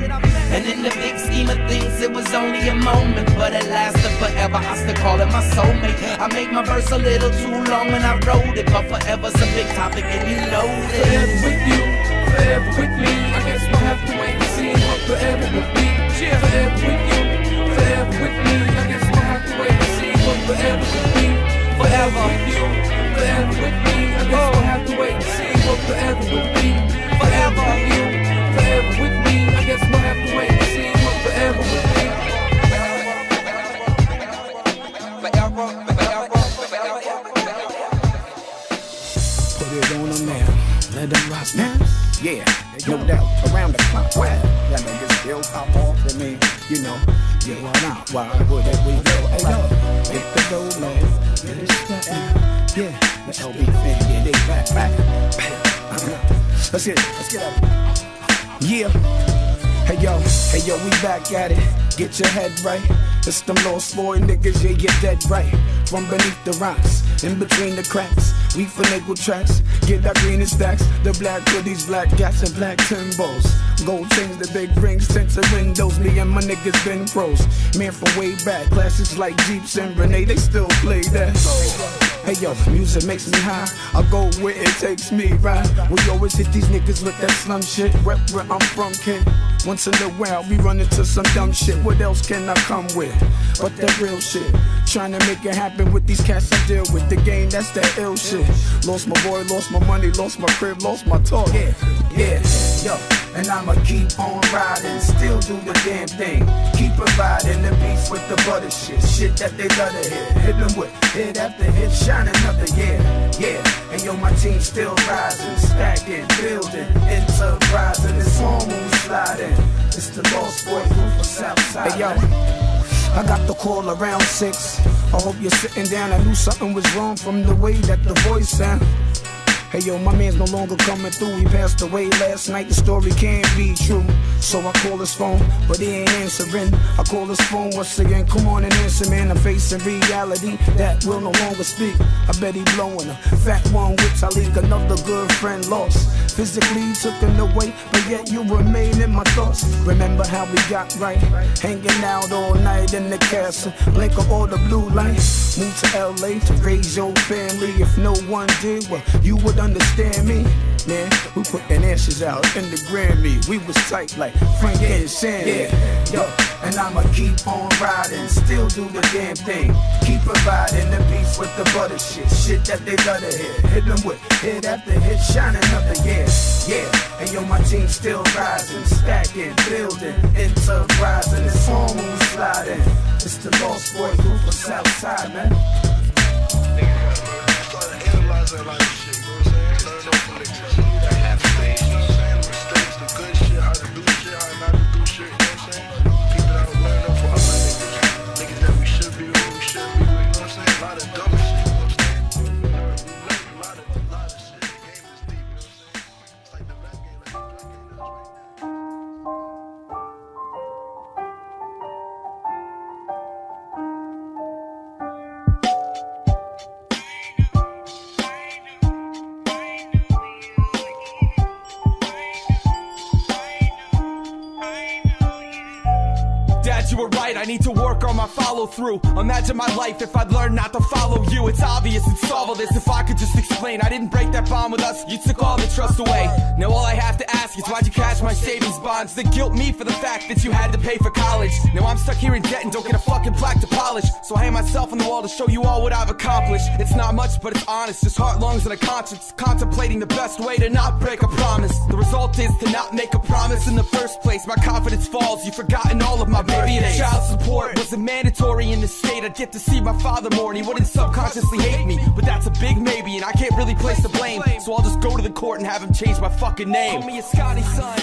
And in the big scheme of things it was only a moment, but it lasted forever. I still call it my soulmate. I made my verse a little too long and I wrote it, but forever's a big topic and you know it. Forever with you, forever with me. I guess we'll have to wait and see what forever would be. Forever with you, forever with me. I guess we'll have to wait and see what forever would be. Forever with you, forever with me. I guess we'll have to wait and see what forever would be. Forever with you, forever with me. I guess we'll have to wait and see what forever would be. Now, yeah, no doubt, around the clock. Wow, that nigga still pop off with me, you know. Yeah, why not? Why would it we go? Hey, yo, hit the door, man. Get it started. Yeah, let's all be fair. Yeah, they back, back, back. Let's get it. Let's get up. Yeah. Hey, yo, hey, yo, we back at it. Get your head right. It's them Lost Boy niggas, yeah, you're dead right. From beneath the rocks, in between the cracks, we finagle tracks, get our green and stacks. The black hoodies, black gats, and black timbos. Gold chains, the big rings, tinted windows. Me and my niggas been pros, man from way back. Classics like Jeeps and Renee, they still play that. Hey yo, music makes me high, I go where it takes me, right? We always hit these niggas with that slum shit. Rep where I'm from, kid. Once in a while, we run into some dumb shit. What else can I come with but that real shit? Trying to make it happen with these cats I deal with. The game, that's that ill shit. Lost my boy, lost my money, lost my crib, lost my talk. Yeah, yeah, yo. And I'ma keep on riding, still do the damn thing. Keep providing the beats with the butter shit. Shit that they love to hear. Hit them with hit after hit, shine another, yeah, yeah. And yo, my team still rising, stacking, building, enterprising. It's on when we sliding. It's the Lost Boy group of Southside. Hey yo, I got the call around six. I hope you're sitting down. I knew something was wrong from the way that the voice sound. Hey yo, my man's no longer coming through. He passed away last night, the story can't be true. So I call his phone, but he ain't answering. I call his phone once again, come on and answer, man. I'm facing reality that will no longer speak. I bet he blowing a fat one with Talik, another good friend lost. physically taken away, but yet you remain in my thoughts. Remember how we got right, hanging out all night in the castle, blink of all the blue lights. Moved to L A to raise your family. If no one did, well, you would understand me. Man, we putting ashes out in the Grammy. We was tight like Frank and Sandy. Yeah, yo, and I'ma keep on riding, still do the damn thing. Keep providing the beef with the butter shit, shit that they love to hear. Hit them with hit after hit, shining up the air. Yeah, and yo, my team still rising, stacking, building, enterprising. It's on when we sliding. It's the Lost Boy group from Southside, man. You were right, I need to work on my follow-through. Imagine my life if I'd learned not to follow you. It's obvious, it's solve all this if I could just explain. I didn't break that bond with us, you took all the trust away. Now all I have to ask is why'd you cash my savings bonds? Then guilt me for the fact that you had to pay for college. Now I'm stuck here in debt and don't get a fucking plaque to polish. So I hang myself on the wall to show you all what I've accomplished. It's not much, but it's honest, just heart, lungs, and a conscience. Contemplating the best way to not break a promise. The result is to not make a promise in the first place. My confidence falls, you've forgotten all of my baby. Child support wasn't mandatory in this state. I'd get to see my father more and he wouldn't subconsciously hate me. But that's a big maybe and I can't really place the blame. So I'll just go to the court and have him change my fucking name. Call me a Scotty son.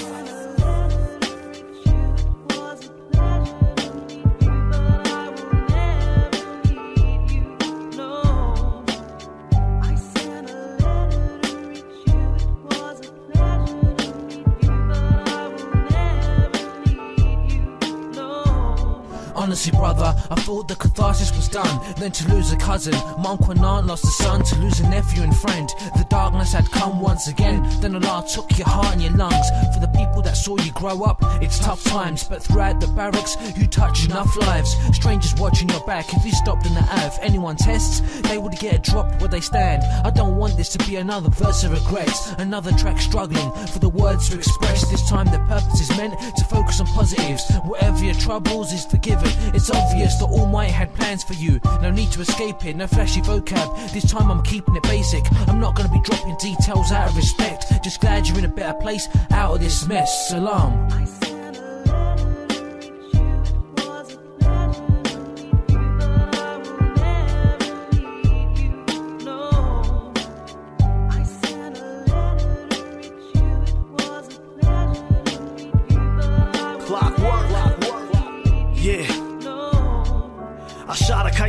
Honestly, brother, I thought the catharsis was done. Then to lose a cousin, monk and aunt lost a son. To lose a nephew and friend, the darkness had come once again. Then Allah took your heart and your lungs. For the people that saw you grow up, it's tough times. But throughout the barracks, you touch enough lives. Strangers watching your back. If you stopped in the earth, anyone tests, they would get dropped where they stand. I don't want this to be another verse of regrets, another track struggling for the words to express. This time the purpose is meant to focus on positives. Whatever your troubles is forgiven. It's obvious that Almighty had plans for you. No need to escape it, no flashy vocab. This time I'm keeping it basic. I'm not gonna be dropping details out of respect. Just glad you're in a better place out of this mess. Salam.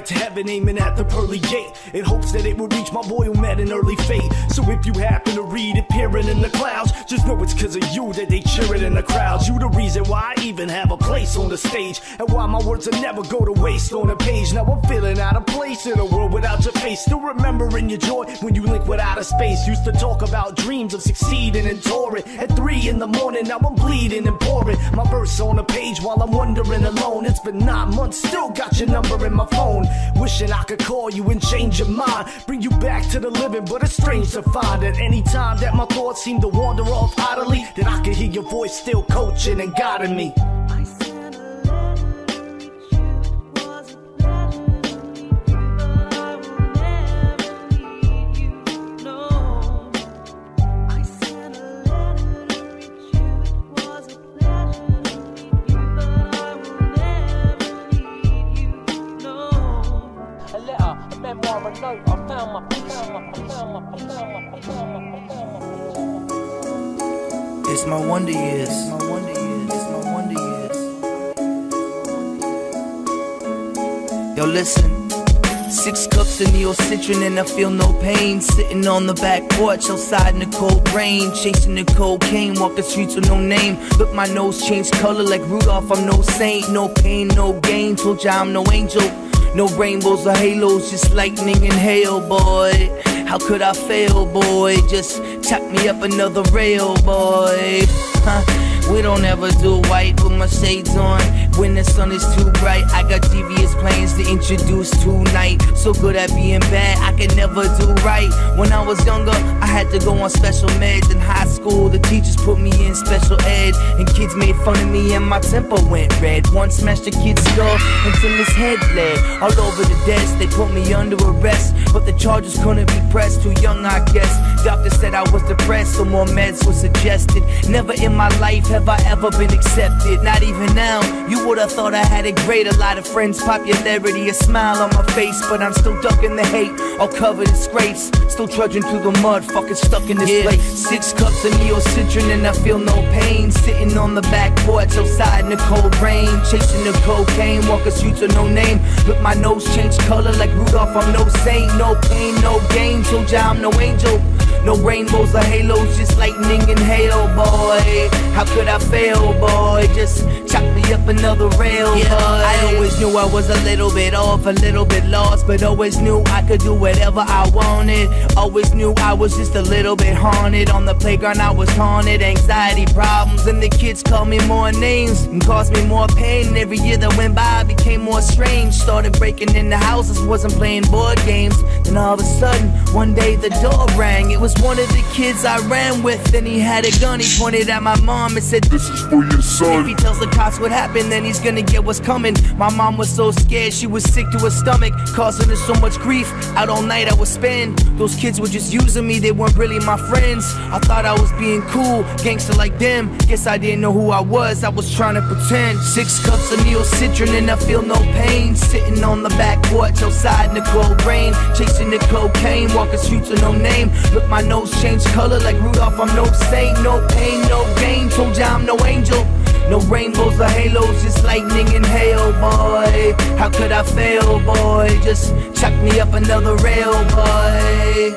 To heaven, aiming at the pearly gate in hopes that it would reach my boy who met an early fate. So if you happen to read it peering in the clouds, just know it's cause of you that they cheering in the crowds. You the reason why I even have a place on the stage, and why my words will never go to waste on a page. Now I'm feeling out of place in a world without your face, still remembering your joy when you link with outer space. Used to talk about dreams of succeeding and touring at three in the morning. Now I'm bleeding and pouring my verse on a page while I'm wandering alone. It's been nine months, still got your number in my phone. Wishing I could call you and change your mind, bring you back to the living, but it's strange to find that any time that my thoughts seem to wander off idly, that I can hear your voice still coaching and guiding me. It's my wonder years. It's my wonder years. It's my wonder years. Yo, listen. Six cups of Neocitrin and I feel no pain. Sitting on the back porch outside in the cold rain, chasing the cocaine, walking streets with no name. Look, my nose changed color like Rudolph. I'm no saint, no pain, no gain. Told ya I'm no angel. No rainbows or halos, just lightning and hail, boy. How could I fail, boy? Just tap me up another rail, boy. Huh? We don't ever do white with my shades on. When the sun is too bright, I got devious plans to introduce tonight. So good at being bad, I can never do right. When I was younger, I had to go on special meds. In high school, the teachers put me in special ed, and kids made fun of me and my temper went red. One smashed a kid's skull until his head bled all over the desk. They put me under arrest, but the charges couldn't be pressed. Too young, I guess. Doctor said I was depressed, so more meds were suggested. Never in my life have I ever been accepted, not even now. You would've thought I had it great. A lot of friends, popularity, a smile on my face, but I'm still ducking the hate, all covered in scrapes. Still trudging through the mud, fucking stuck in this yeah. place. Six cups of Neocitrin and I feel no pain. Sitting on the back porch outside in the cold rain, chasing the cocaine, walking streets with no name. Look, my nose changed color like Rudolph, I'm no saint. No pain, no gain, told ya I'm no angel. No rainbows or halos, just lightning and hail, boy. How could I fail, boy? Just chop me up another rail, yeah, boy. I always knew I was a little bit off, a little bit lost, but always knew I could do whatever I wanted. Always knew I was just a little bit haunted. On the playground I was haunted, anxiety problems, and the kids called me more names and caused me more pain. Every year that went by I became more strange. Started breaking into houses, wasn't playing board games. Then all of a sudden, one day the door rang. It was one of the kids I ran with, and he had a gun. He pointed at my mom and said, "This is for your son. If he tells the cops what happened, then he's gonna get what's coming." My mom was so scared, she was sick to her stomach, causing her so much grief. Out all night I would spend. Those kids were just using me, they weren't really my friends. I thought I was being cool, gangster like them. Guess I didn't know who I was, I was trying to pretend. Six cups of Neocitrin and I feel no pain. Sitting on the back porch outside in the cold rain, chasing the cocaine, walking streets with no name. Look, my My nose changed color like Rudolph, I'm no saint. No pain, no gain, told ya I'm no angel. No rainbows or halos, just lightning and hail, boy. How could I fail, boy? Just chuck me up another rail, boy.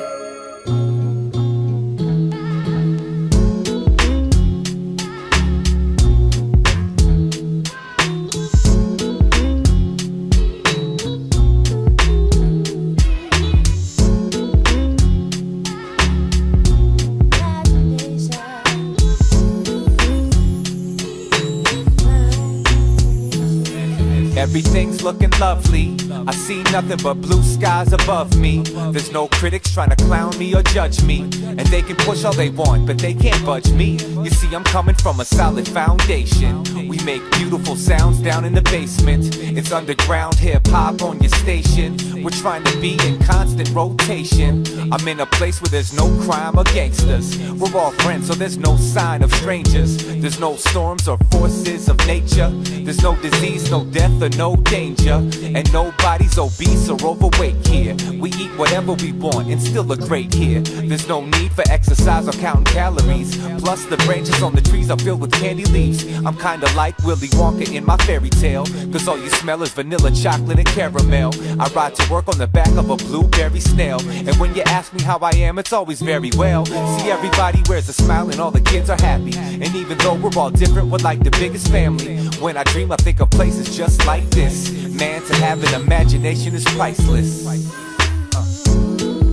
Everything's looking lovely, I see nothing but blue skies above me. There's no critics trying to clown me or judge me, and they can push all they want, but they can't budge me. You see, I'm coming from a solid foundation. We make beautiful sounds down in the basement. It's underground hip-hop on your station. We're trying to be in constant rotation. I'm in a place where there's no crime or gangsters. We're all friends, so there's no sign of strangers. There's no storms or forces of nature. There's no disease, no death, or no danger. And nobody's obese or overweight here. We eat whatever we want and still look great here. There's no need for exercise or counting calories. Plus the branches on the trees are filled with candy leaves. I'm kinda like Like Willy Wonka in my fairy tale, cause all you smell is vanilla, chocolate, and caramel. I ride to work on the back of a blueberry snail, and when you ask me how I am, it's always very well. See, everybody wears a smile and all the kids are happy, and even though we're all different, we're like the biggest family. When I dream, I think of places just like this. Man, to have an imagination is priceless. uh.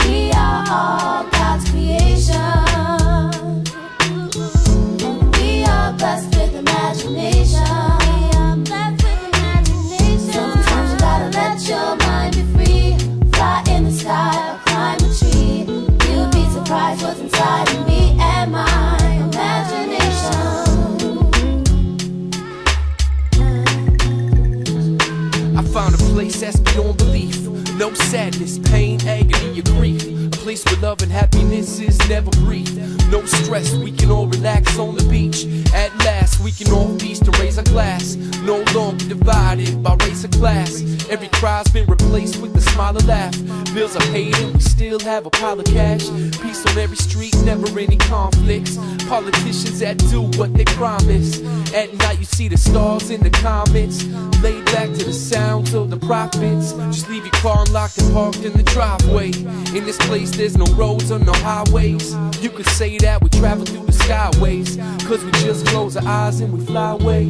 We are all God's creation, and we are blessed with imagination. We are blessed with imagination. Sometimes you gotta let your mind be free. Fly in the sky or climb a tree. You'll be surprised what's inside of me and my imagination. I found a place that's beyond belief. No sadness, pain, agony, or grief. A place where love and happiness is never brief. No stress, we can all relax on the beach. At last, we can all feast and raise a glass. No longer divided by race or class. Every cry's been replaced with a smile or laugh. Bills are paid and we still have a pile of cash. Peace on every street, never any conflicts. Politicians that do what they promise. At night you see the stars in the comments. Laid back to the sounds of the prophets. Just leave your car unlocked and parked in the driveway. In this place there's no roads or no highways. You could say that we travel through the skyways, cause we just close our eyes and we fly away.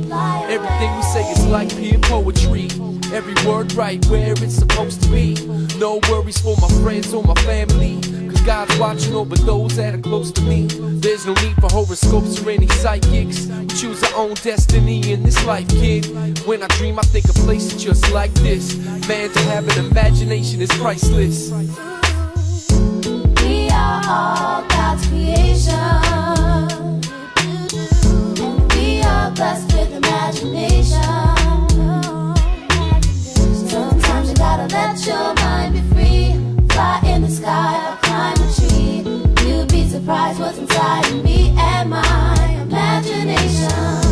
Everything we say is like pure poetry. Every word right where it's supposed to be. No worries for my friends or my family, God's watching over those that are close to me. There's no need for horoscopes or any psychics. We choose our own destiny in this life, kid. When I dream, I think of places just like this. Man, to have an imagination is priceless. We are all God's creation, and we are blessed with imagination. Sometimes you gotta let your mind be free. Fly in the sky or climb a tree. You'll be surprised what's inside of me and my imagination.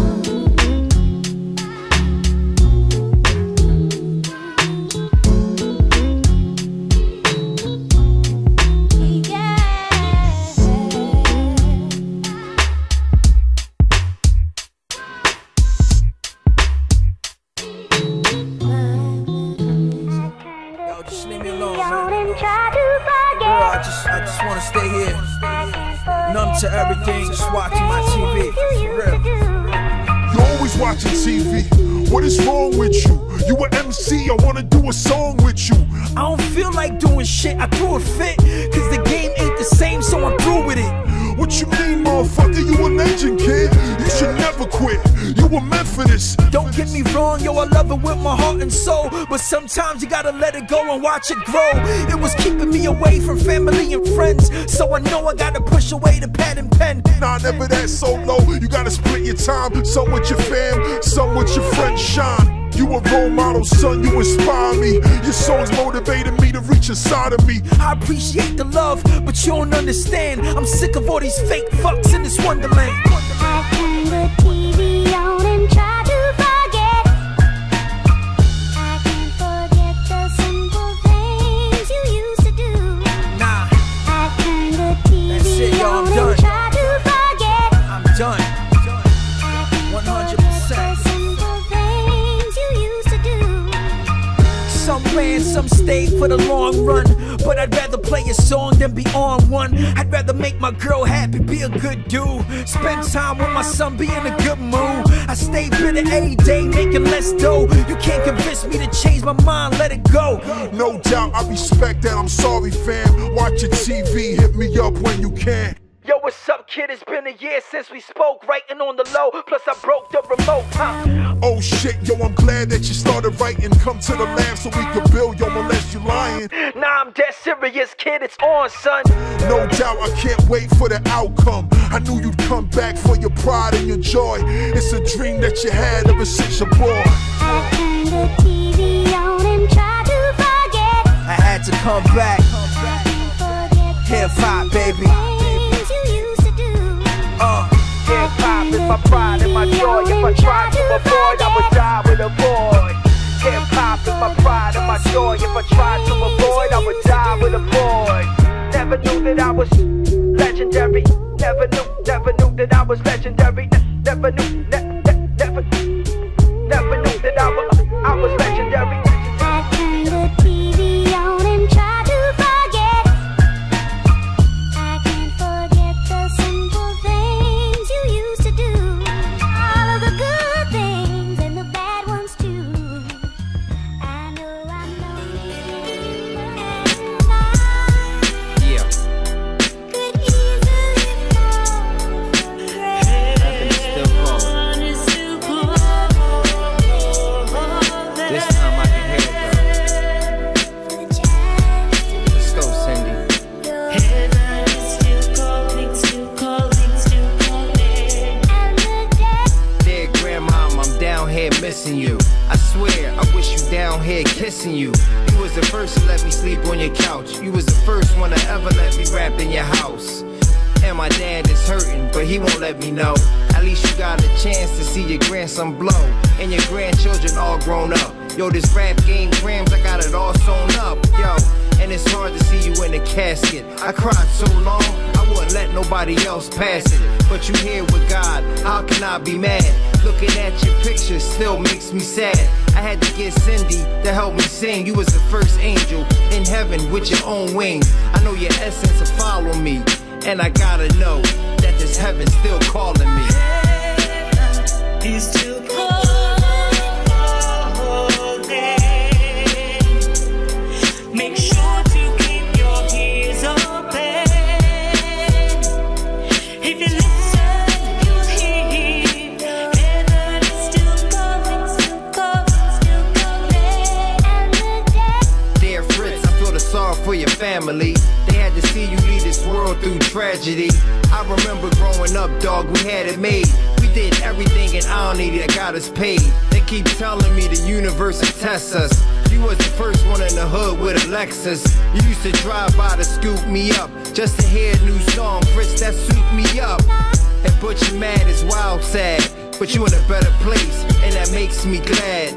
To everything, just watching my T V. You're always watching T V. What is wrong with you? You an M C, I wanna do a song with you. I don't feel like doing shit, I threw a fit, cause the game ain't the same, so I'm through with it. What you mean, motherfucker? You a legend, kid. You should never quit. You were meant for this. Don't get me wrong, yo, I love it with my heart and soul, but sometimes you gotta let it go and watch it grow. It was keeping me away from family and friends, so I know I gotta push away the pad and pen. Nah, never that solo. You gotta split your time. Some with your fam, some with your friends shine. You a role model, son, you inspire me. Your songs motivated me to reach inside of me. I appreciate the love, but you don't understand. I'm sick of all these fake fucks in this wonderland. I turn the T V on and try to forget. I can't forget the simple things you used to do. Nah, I turn the T V That's it, on and done. Try to forget. I'm done, I'm done. one hundred percent. Some ran, some stayed for the long run, but I'd rather play a song than be on one. I'd rather make my girl happy, be a good dude, spend time with my son, be in a good mood. I stay bitter every day, making less dough. You can't convince me to change my mind, let it go. No doubt, I respect that, I'm sorry fam. Watch your T V, hit me up when you can. Yo, what's up, kid? It's been a year since we spoke. Writing on the low, plus I broke the remote, huh? Oh shit, yo, I'm glad that you started writing. Come to the lab so we can build, yo, unless you lying. Nah, I'm dead serious, kid, it's on, son. No doubt, I can't wait for the outcome. I knew you'd come back for your pride and your joy. It's a dream that you had ever since your boy. I turned the T V on and tried to forget. I had to come back. Hip-hop, baby. Hip-hop is my pride and my joy. If I tried to avoid, I would die with a void. Hip-hop is my pride and my joy. If I tried to avoid, I would die with a void. Never knew that I was legendary. Never knew, never knew that I was legendary. Ne never knew, ne ne never, never knew that I was, I was legendary. I turned the T V on and tried to forget. I can't forget the simple things you used to do. All of the good things and the bad ones too. I know, I know. Yeah. Could easily fall. Nothing is still cold. This time I can hear it though. Let's go, Cindy. Missing you, I swear, I wish you down here kissing you. You was the first to let me sleep on your couch. You was the first one to ever let me rap in your house. And my dad is hurting, but he won't let me know. At least you got a chance to see your grandson blow, and your grandchildren all grown up. Yo, this rap game grams, I got it all sewn up, yo. And it's hard to see you in a casket. I cried so long, I wouldn't let nobody else pass it. But you here with God, how can I be mad? Looking at your picture still makes me sad. I had to get Cindy to help me sing. You was the first angel in heaven with your own wings. I know your essence will follow me, and I gotta know that this heaven's still calling me. He's still calling. Make sure to keep your ears open. family. They had to see you leave this world through tragedy. I remember growing up, dog, we had it made. We did everything in irony that got us paid. They keep telling me the universe will test us. You was the first one in the hood with a Lexus. You used to drive by to scoop me up, just to hear a new song, Fritz, that suit me up. And but you mad is wild sad, but you in a better place, and that makes me glad.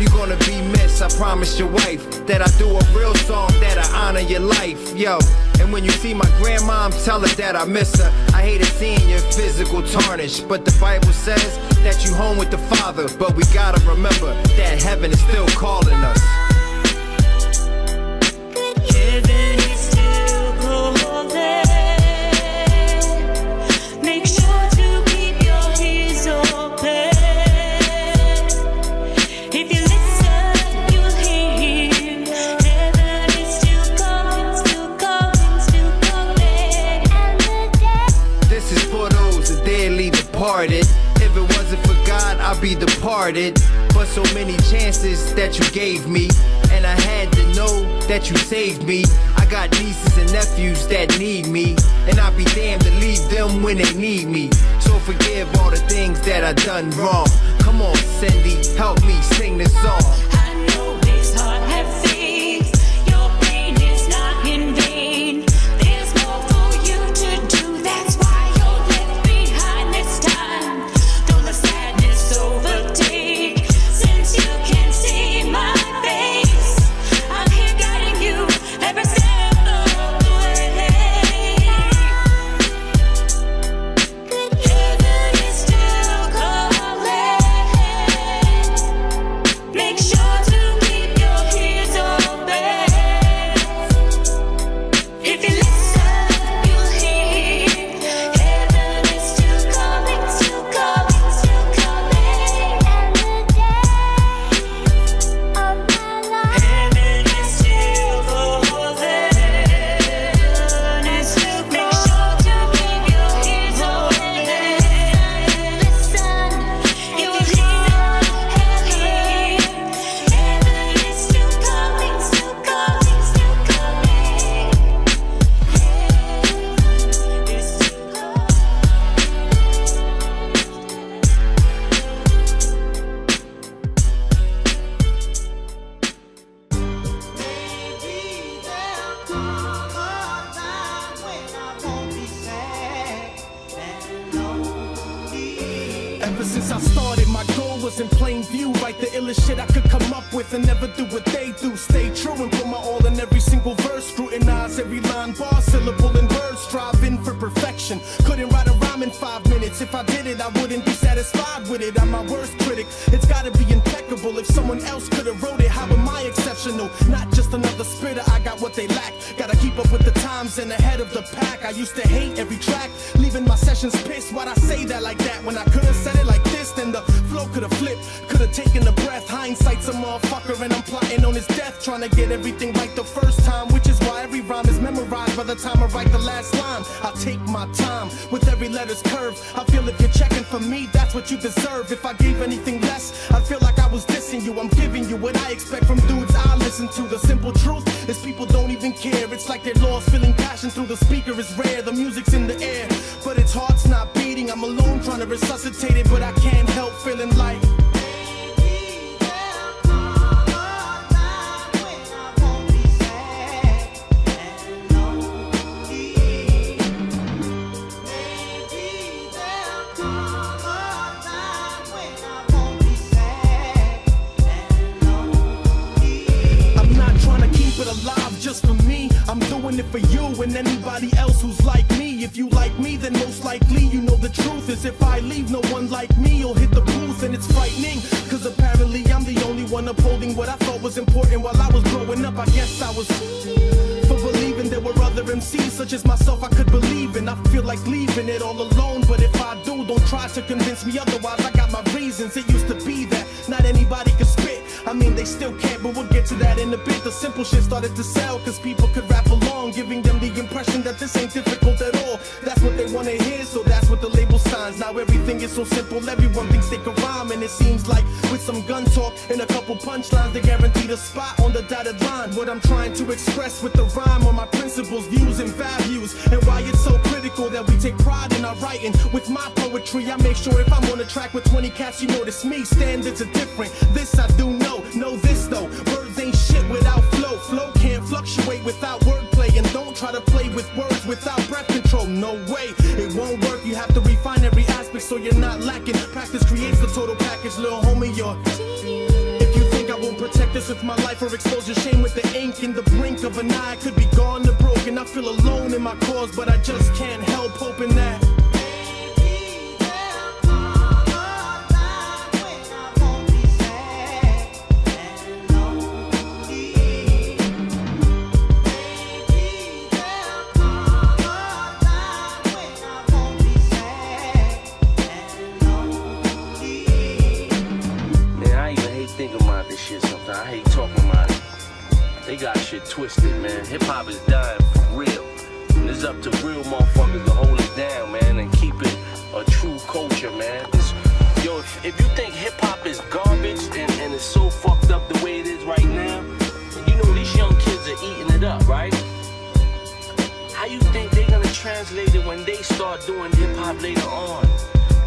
You gonna be missed, I promise your wife, that I do a real song that'll honor your life, yo. And when you see my grandmom, tell her that I miss her. I hated seeing your physical tarnish, but the Bible says that you home with the Father. But we gotta remember that heaven is still calling us. If it wasn't for God, I'd be departed. But so many chances that you gave me, and I had to know that you saved me. I got nieces and nephews that need me, and I'd be damned to leave them when they need me. So forgive all the things that I done wrong. Come on, Cindy, help me sing this song. I know this heart has seen. I got my reasons, it used to be that not anybody could spit. I mean, they still can't, but we'll get to that in a bit. The simple shit started to sell, cause people could rap along, giving them the impression that this ain't difficult at all. That's what they wanna hear, so that's what the label signs. Now everything is so simple, everyone thinks they can rhyme. And it seems like with some gun talk and a couple punchlines, they guaranteed a spot on the dotted line. What I'm trying to express with the rhyme are my principles, views, and values, and why it's so critical that we take pride in our writing. With my poetry, I make sure if I'm on a track with twenty cats, you notice me. Standards are different, this I do know. Know this though, words ain't shit without flow. Flow can't fluctuate without wordplay, and don't try to play with words without breath control. No way, it won't work. You have to refine every aspect so you're not lacking. Practice creates the total package, little homie, you're genius. If you think I won't protect this with my life or expose your shame with the ink, in the brink of an eye could be gone to broken. I feel alone in my cause, but I just can't help hoping that I hate talking about it. They got shit twisted, man. Hip-hop is dying for real. And it's up to real motherfuckers to hold it down, man, and keep it a true culture, man. It's, yo, if, if you think hip-hop is garbage and, and it's so fucked up the way it is right now, you know these young kids are eating it up, right? How you think they're gonna translate it when they start doing hip-hop later on?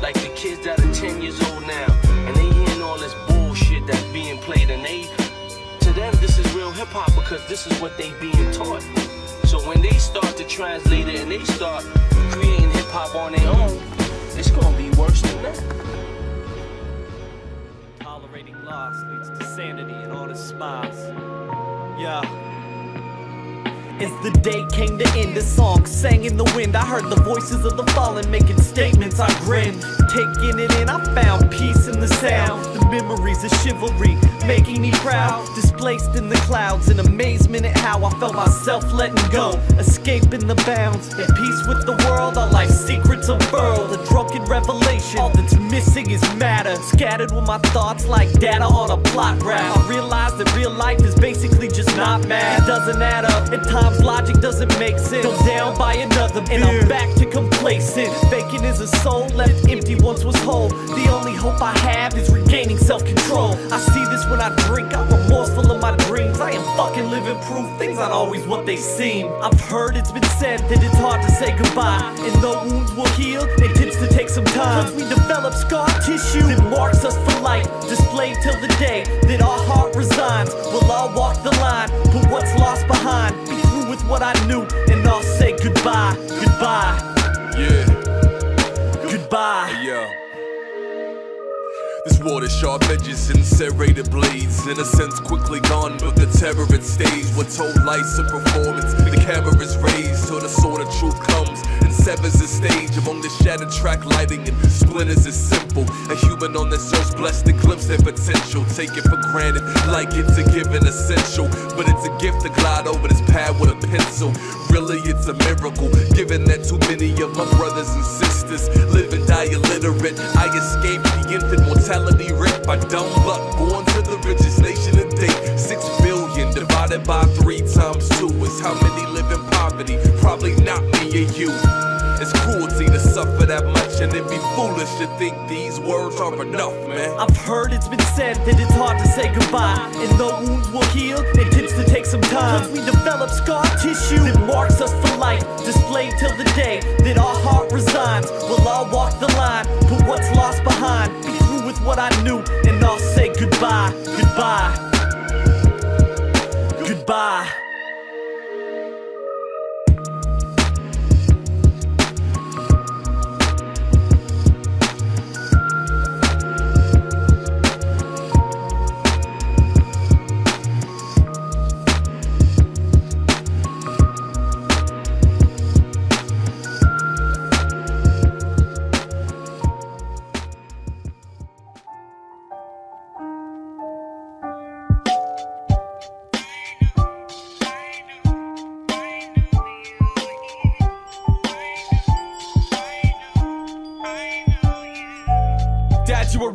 Like the kids that are ten years old now, and they hearing all this bullshit that's being played, and they, to them, this is real hip-hop because this is what they being taught. So when they start to translate it and they start creating hip-hop on their own, it's gonna be worse than that. Tolerating loss leads to sanity and all the smiles. Yeah. As the day came to end, this song sang in the wind. I heard the voices of the fallen making statements, I grinned. Taking it in, I found peace in the sound. The memories of chivalry, making me proud. Displaced in the clouds, in amazement at how I felt myself letting go. Escaping the bounds, in peace with the world. Our life's secrets unfurled, a drunken revelation. All that's missing is matter. Scattered with my thoughts like data on a plot route. I realized that real life is basically just not math. It doesn't add up, at times logic doesn't make sense. I'm down by another beer, and I'm back to complacent. Vacant is a soul left empty once was whole. The only hope I have is regaining self-control. I see this when I drink, I'm remorseful of my dreams. I am fucking living proof, things aren't always what they seem. I've heard it's been said that it's hard to say goodbye, and though wounds will heal, it tends to take some time. Once we develop scar tissue that marks us for life, displayed till the day that our heart resigns. We'll all walk the line, but what's lost behind? Be through with what I knew, and I'll say goodbye, goodbye. Yeah. Goodbye. Yeah. This water, sharp edges and serrated blades. Innocence quickly gone, but the terror it stays. We're told life's a performance, the camera's raised till the sword of truth comes and severs the stage. Among the shattered track lighting and splinters is simple. A human on this earth blessed to glimpse their potential. Take it for granted, like it's a given essential. But it's a gift to glide over this pad with a pencil. Really, it's a miracle, given that too many of my brothers and sisters live and die illiterate. I escaped the infant mortality ripped by dumb luck, born to the richest nation to date. Six billion divided by three times two is how many live in poverty, probably not me or you. It's cruelty to suffer that much, and it'd be foolish to think these words are enough, man. I've heard it's been said that it's hard to say goodbye, and though wounds will heal, it tends to take some time. Once we develop scar tissue that marks us for life, displayed till the day that our heart resigns. We'll all walk the line, but what's lost behind? What I knew, and I'll say goodbye, goodbye, goodbye.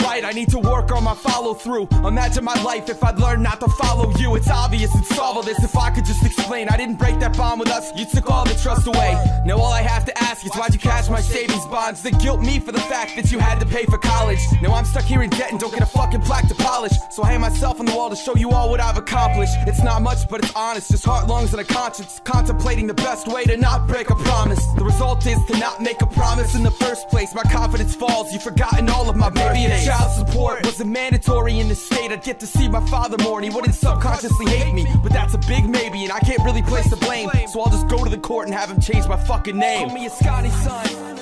right, I need to work on my follow-through. Imagine my life if I'd learned not to follow you. It's obvious, it's solve all this if I could just explain. I didn't break that bond with us, you took all the trust away. Now all I have to ask is why'd you cash my savings bonds? They guilt me for the fact that you had to pay for college. Now I'm stuck here in debt and don't get a fucking plaque to polish. So I hang myself on the wall to show you all what I've accomplished. It's not much, but it's honest, just heart, lungs, and a conscience. Contemplating the best way to not break a promise. The result is to not make a promise in the first place. My confidence falls, you've forgotten all of my birthdays. Maybe the child support wasn't mandatory in this state. I'd get to see my father more and he wouldn't subconsciously hate me. But that's a big maybe and I can't really place the blame. So I'll just go to the court and have him change my fucking name. Call me a Scotty son.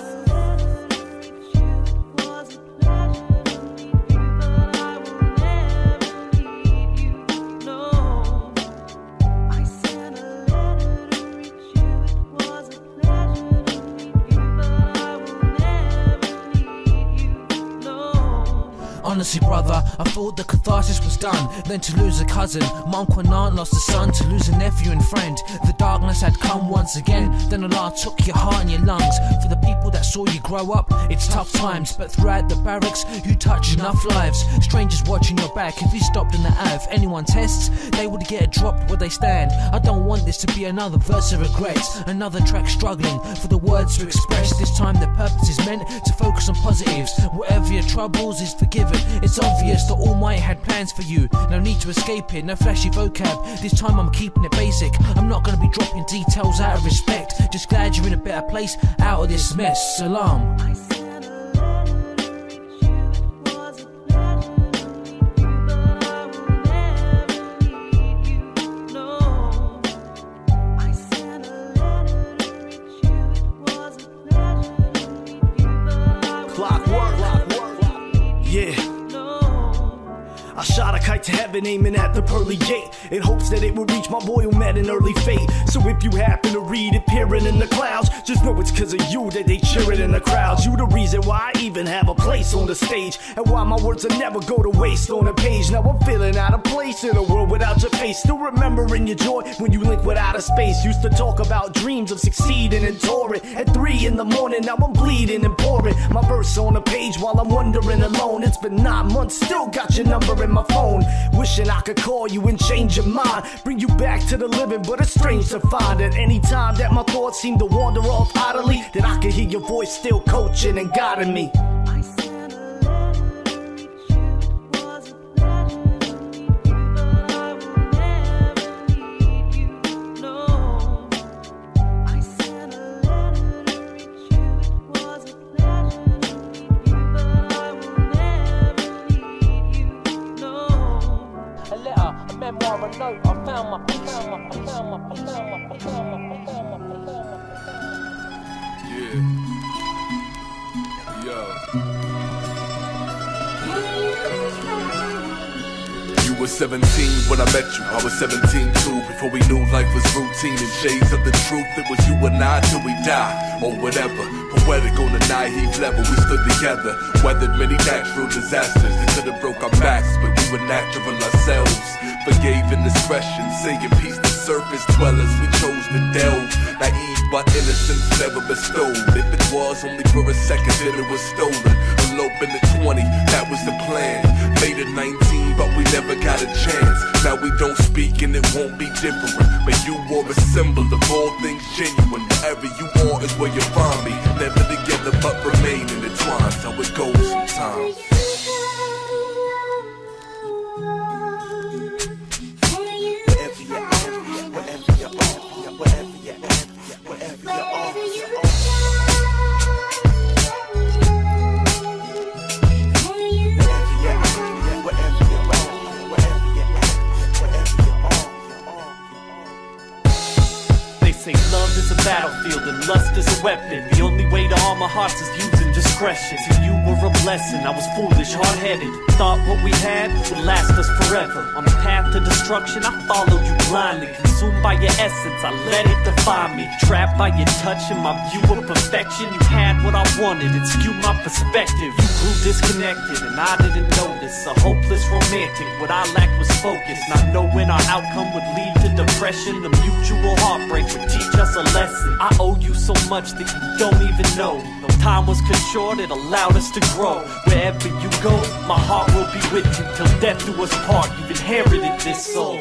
Honestly, brother, I thought the catharsis was done. Then to lose a cousin, monk and aunt lost a son. To lose a nephew and friend, the darkness had come once again. Then Allah took your heart and your lungs. For the people that saw you grow up, it's tough times. But throughout the barracks, you touch enough lives. Strangers watching your back, if you stopped in the ave, if anyone tests, they would get dropped where they stand. I don't want this to be another verse of regrets, another track struggling for the words to express. This time the purpose is meant to focus on positives. Whatever your troubles is forgiven. It's obvious that Almighty had plans for you. No need to escape it, no flashy vocab. This time I'm keeping it basic. I'm not gonna be dropping details out of respect. Just glad you're in a better place out of this mess. Salam. I shot a kite to heaven, aiming at the pearly gate, in hopes that it would reach my boy who met an early fate. So if you happen to read it peering in the clouds, just know it's cause of you that they cheering in the crowds. You the reason why I even have a place on the stage, and why my words will never go to waste on a page. Now I'm feeling out of place in a world without your face. Still remembering your joy when you link with outer space. Used to talk about dreams of succeeding and touring. At three in the morning, now I'm bleeding and pouring my verse on a page while I'm wandering alone. It's been nine months, still got your number in my phone, wishing I could call you and change your mind, bring you back to the living. But it's strange to find that any time that my thoughts seem to wander off idly, that I can hear your voice still coaching and guiding me. Memoir, a note, I found my piece. Yeah. Yo. You were seventeen when I met you. I was seventeen too. Before we knew life was routine and shades of the truth. It was you and I till we die, or whatever. Poetic on a naive level, we stood together. Weathered many natural disasters that could have broke our backs, but we were natural ourselves. Forgave indiscretion, saying peace to surface dwellers. We chose to delve, naive but innocence never bestowed. If it was only for a second, then it was stolen. Elope in the twenty, that was the plan. Made it nineteen, but we never got a chance. Now we don't speak and it won't be different. But you were a symbol of all things genuine. Wherever you are is where you find me. Never together but remain in the twine. How it goes sometimes. Love is a battlefield and lust is a weapon. The only way to arm our hearts is using discretion. To you were a blessing, I was foolish, hard-headed. Thought what we had would last us forever. On the path to destruction, I followed you blindly. Consumed by your essence, I let it define me. Trapped by your touch and my view of perfection. You had what I wanted, it skewed my perspective. You grew disconnected and I didn't notice. A hopeless romantic, what I lacked was focus. Not knowing our outcome would lead to depression. The mutual heartbreak would teach us a lesson. I owe you so much that you don't even know. time was short, it allowed us to grow. Wherever you go, my heart will be with you. Till death do us part, you've inherited this soul.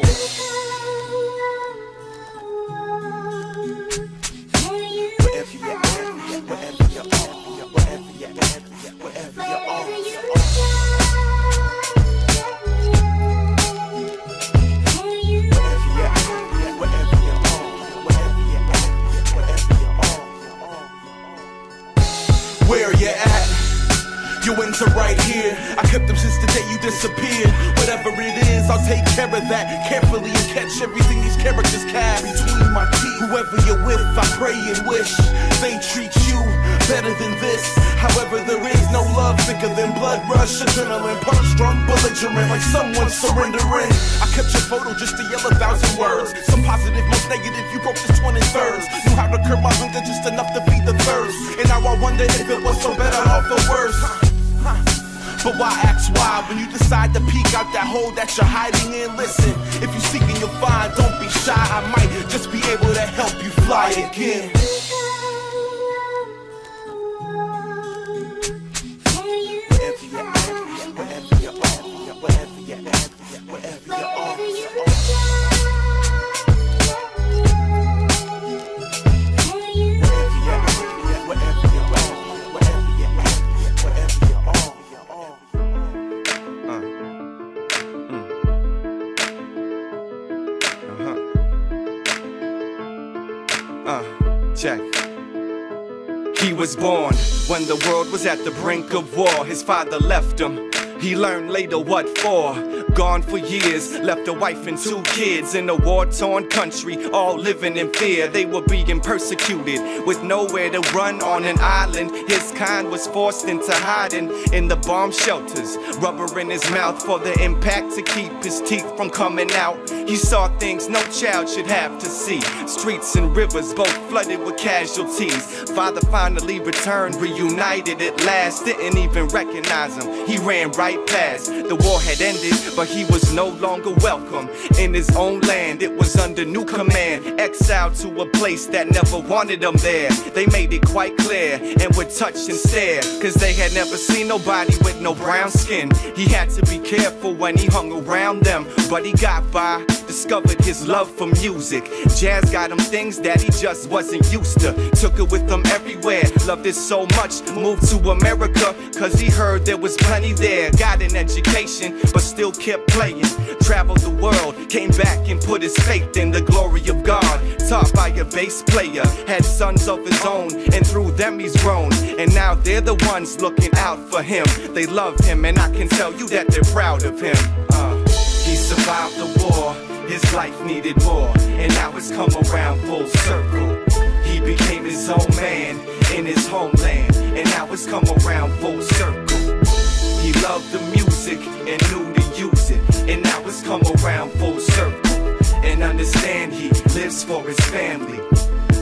Where you at? You ends are right here. I kept them since the day you disappeared. Whatever it is, I'll take care of that carefully and catch everything these characters carry between my teeth. Whoever you're with, I pray and wish they treat you better than this. However, there is no love thicker than blood rush, adrenaline punch, drunk, belligerent, like someone surrendering. I kept your photo just to yell a thousand words. Some positive, most negative, you broke the twenty-thirds. Knew how to curb my hunger just enough to feed the thirst. And now I wonder if it was so better off or worse. But why ask why when you decide to peek out that hole that you're hiding in? Listen, if you seek and you'll find, don't be shy. I might just be able to help you fly again. Uh, check. He was born when the world was at the brink of war. His father left him. He learned later what for. Gone for years, left a wife and two kids in a war-torn country, all living in fear. They were being persecuted with nowhere to run on an island. His kind was forced into hiding in the bomb shelters, rubber in his mouth for the impact to keep his teeth from coming out. He saw things no child should have to see. Streets and rivers both flooded with casualties. Father finally returned, reunited at last. Didn't even recognize him, he ran right past. The war had ended, but he was no longer welcome in his own land. It was under new command, exiled to a place that never wanted him there. They made it quite clear and would touch and stare, cause they had never seen nobody with no brown skin. He had to be careful when he hung around them, but he got by. Discovered his love for music. Jazz got him things that he just wasn't used to. Took it with him everywhere, loved it so much. Moved to America, cause he heard there was plenty there. Got an education, but still kept playing. Traveled the world, came back and put his faith in the glory of God. Taught by a bass player, had sons of his own, and through them he's grown. And now they're the ones looking out for him. They love him, and I can tell you that they're proud of him. Uh, he survived the war. His life needed more, and now it's come around full circle. He became his own man in his homeland, and now it's come around full circle. He loved the music and knew to use it, and now it's come around full circle. And understand he lives for his family,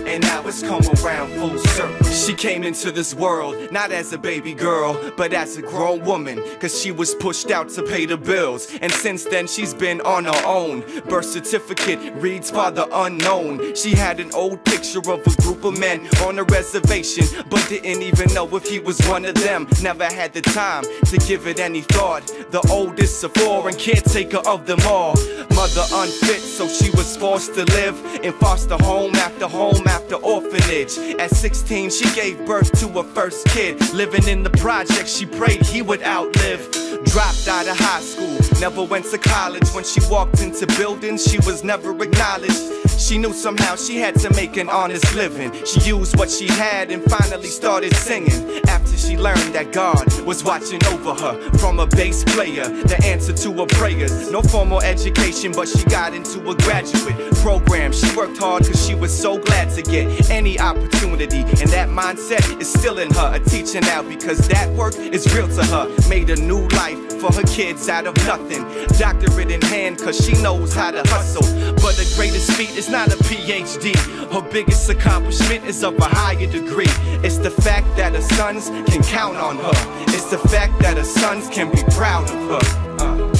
and now it's come around full circle. She came into this world, not as a baby girl, but as a grown woman, cause she was pushed out to pay the bills. And since then she's been on her own. Birth certificate reads Father Unknown. She had an old picture of a group of men on a reservation, but didn't even know if he was one of them. Never had the time to give it any thought. The oldest of four and caretaker of them all. Mother unfit, so she was forced to live in foster home after home after orphanage. At sixteen, she gave birth to her first kid. Living in the project, she prayed he would outlive. Dropped out of high school, never went to college. When she walked into buildings, she was never acknowledged. She knew somehow she had to make an honest living. She used what she had and finally started singing. After she learned that God was watching over her from a bass player, the answer to her prayers. No formal education, but she got into a graduate program. She worked hard cause she was so glad to get any opportunity, and that mindset is still in her. A teacher now because that work is real to her. Made a new life for her kids out of nothing. Doctorate in hand cause she knows how to hustle. But the greatest feat is not a P H D. Her biggest accomplishment is of a higher degree. It's the fact that her sons can count on her. It's the fact that her sons can be proud of her. uh,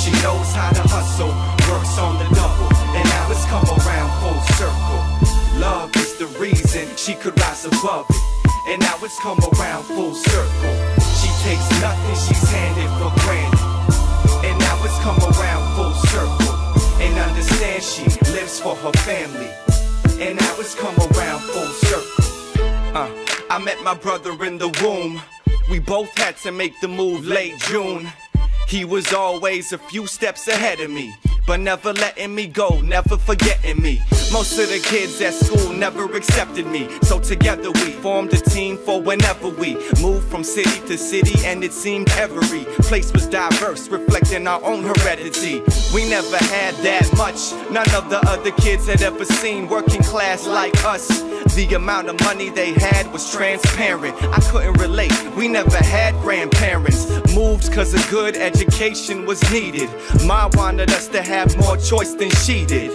She knows how to hustle, works on the double, and now it's come around full circle. Love is the reason she could rise above it, and now it's come around full circle. She takes nothing she's handed for granted, and now it's come around full circle, and understand she lives for her family, and now it's come around full circle. uh, I met my brother in the womb. We both had to make the move late June. He was always a few steps ahead of me, but never letting me go, never forgetting me. Most of the kids at school never accepted me, so together we formed a team for whenever we moved from city to city, and it seemed every place was diverse, reflecting our own heredity. We never had that much, none of the other kids had ever seen working class like us. The amount of money they had was transparent. I couldn't relate, we never had grandparents. Moved cause a good education was needed. Mom wanted us to have more choice than she did,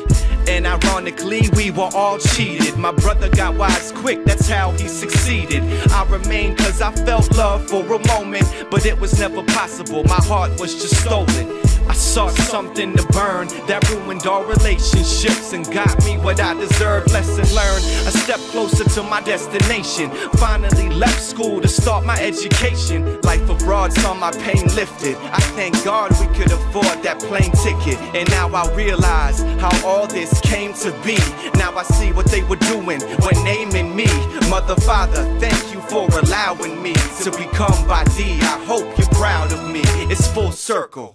and ironically we were all cheated. My brother got wise quick, that's how he succeeded. I remained cause I felt love for a moment, but it was never possible, my heart was just stolen. I sought something to burn that ruined all relationships and got me what I deserved. Lesson learned, a step closer to my destination. Finally left school to start my education. Life abroad saw my pain lifted. I thank God we could afford that plane ticket, and now I realize how all this came to be. Now I see what they were doing when naming me. Mother, Father, thank you for allowing me to become Badi. I hope you're proud of me. It's full circle.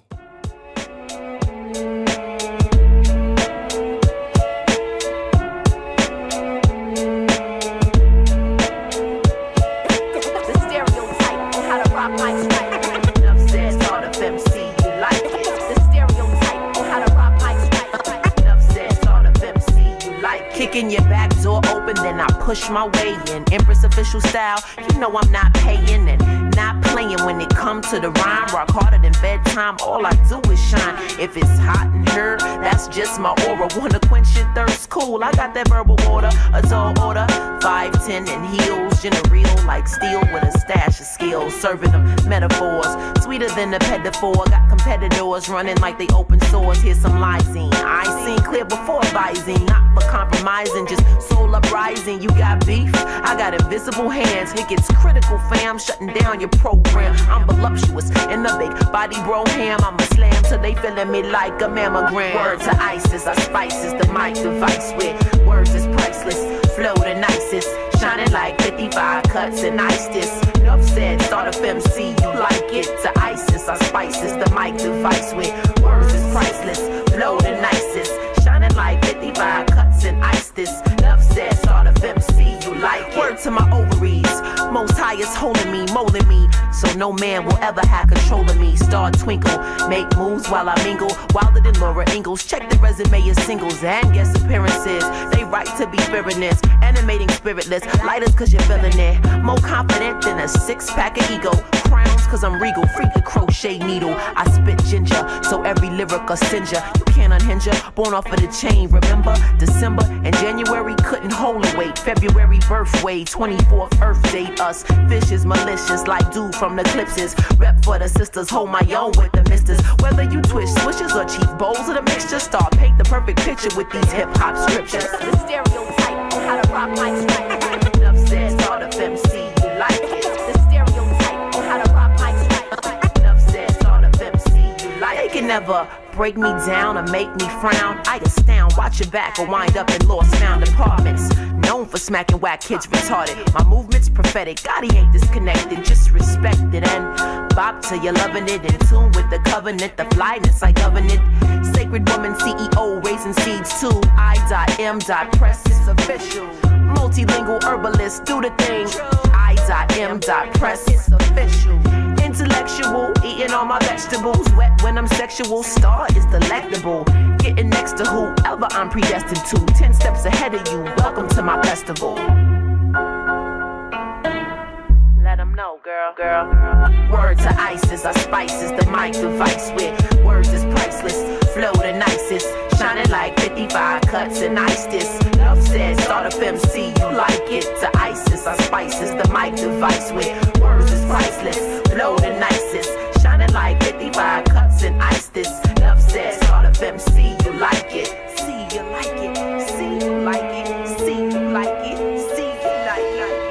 Kicking your back door open, then I push my way in. Empress official style, you know I'm not paying and not playing when it comes to the rhyme. Rock harder than bedtime, all I do is shine. If it's hot in here, that's just my aura. Wanna quench your thirst? Cool, I got that verbal water, a tall order. five ten and heels, general like steel with a stash of skills. Serving them metaphors, sweeter than a pedophile. Got competitors running like they open source. Here's some lysine, I seen clear before visine. Not for compromise, just soul uprising. You got beef, I got invisible hands. It gets critical, fam, shutting down your program. I'm voluptuous in the big body bro ham. I'm a slam till they feeling me like a mammogram. Word to ISIS, I spices the mic device with words is priceless, flow the nicest, shining like fifty-five cuts and ice this. Enough said, start up M C, you like it. To ISIS, I spices the mic device with words is priceless, flow the nicest, shining like fifty-five cuts and ice this. Love said, start of M C, you like it. Word to my ovaries, most high is holding me, molding me, so no man will ever have control of me. Star twinkle, make moves while I mingle, wilder than Laura Ingalls. Check the resume of singles and guest appearances. They right to be fearingless, animating spiritless, lighters cause you're feeling it. More confident than a six pack of ego, crowns cause I'm regal, freak a crochet needle. I spit ginger, so every lyric a singer. You can't unhinge her, born off of the chain, remember? December and January couldn't hold a weight. February birth weight, twenty-fourth earth date. Us fishes malicious like dude from the clipses. Rep for the sisters, hold my own with the misters. Whether you twist swishes or cheap bowls of the mixture, star paint the perfect picture with these hip hop scriptures. The stereotype on how to rock my strike. Enough said, start of M C, you like it. The stereotype on how to rock my strike. Enough said, start of M C, you like it. They can never break me down or make me frown. I astound, watch your back or wind up in lost found apartments. Known for smacking whack kids retarded. My movement's prophetic, God he ain't disconnected. Just respect it and bop till you're loving it. In tune with the covenant, the flyness I govern it. Sacred woman C E O, raising seeds too. I dot M dot press is official. Multilingual herbalist, do the thing. I dot M dot press is official. Intellectual, eating all my vegetables. Wet when I'm sexual, star is delectable. Getting next to whoever I'm predestined to. Ten steps ahead of you, welcome to my festival. Let them know, girl, girl. Word to ISIS, I spices the mic device with words is priceless, flow the nicest, shining like fifty-five cuts and ice this. Love said, start up M C, you like it. To ISIS, I spices the mic device with words is priceless, blow the nicest, shining like fifty-five cups and ice this. Love says, all of them see you like it, see you like it, see you like it, see you like it, see you like it.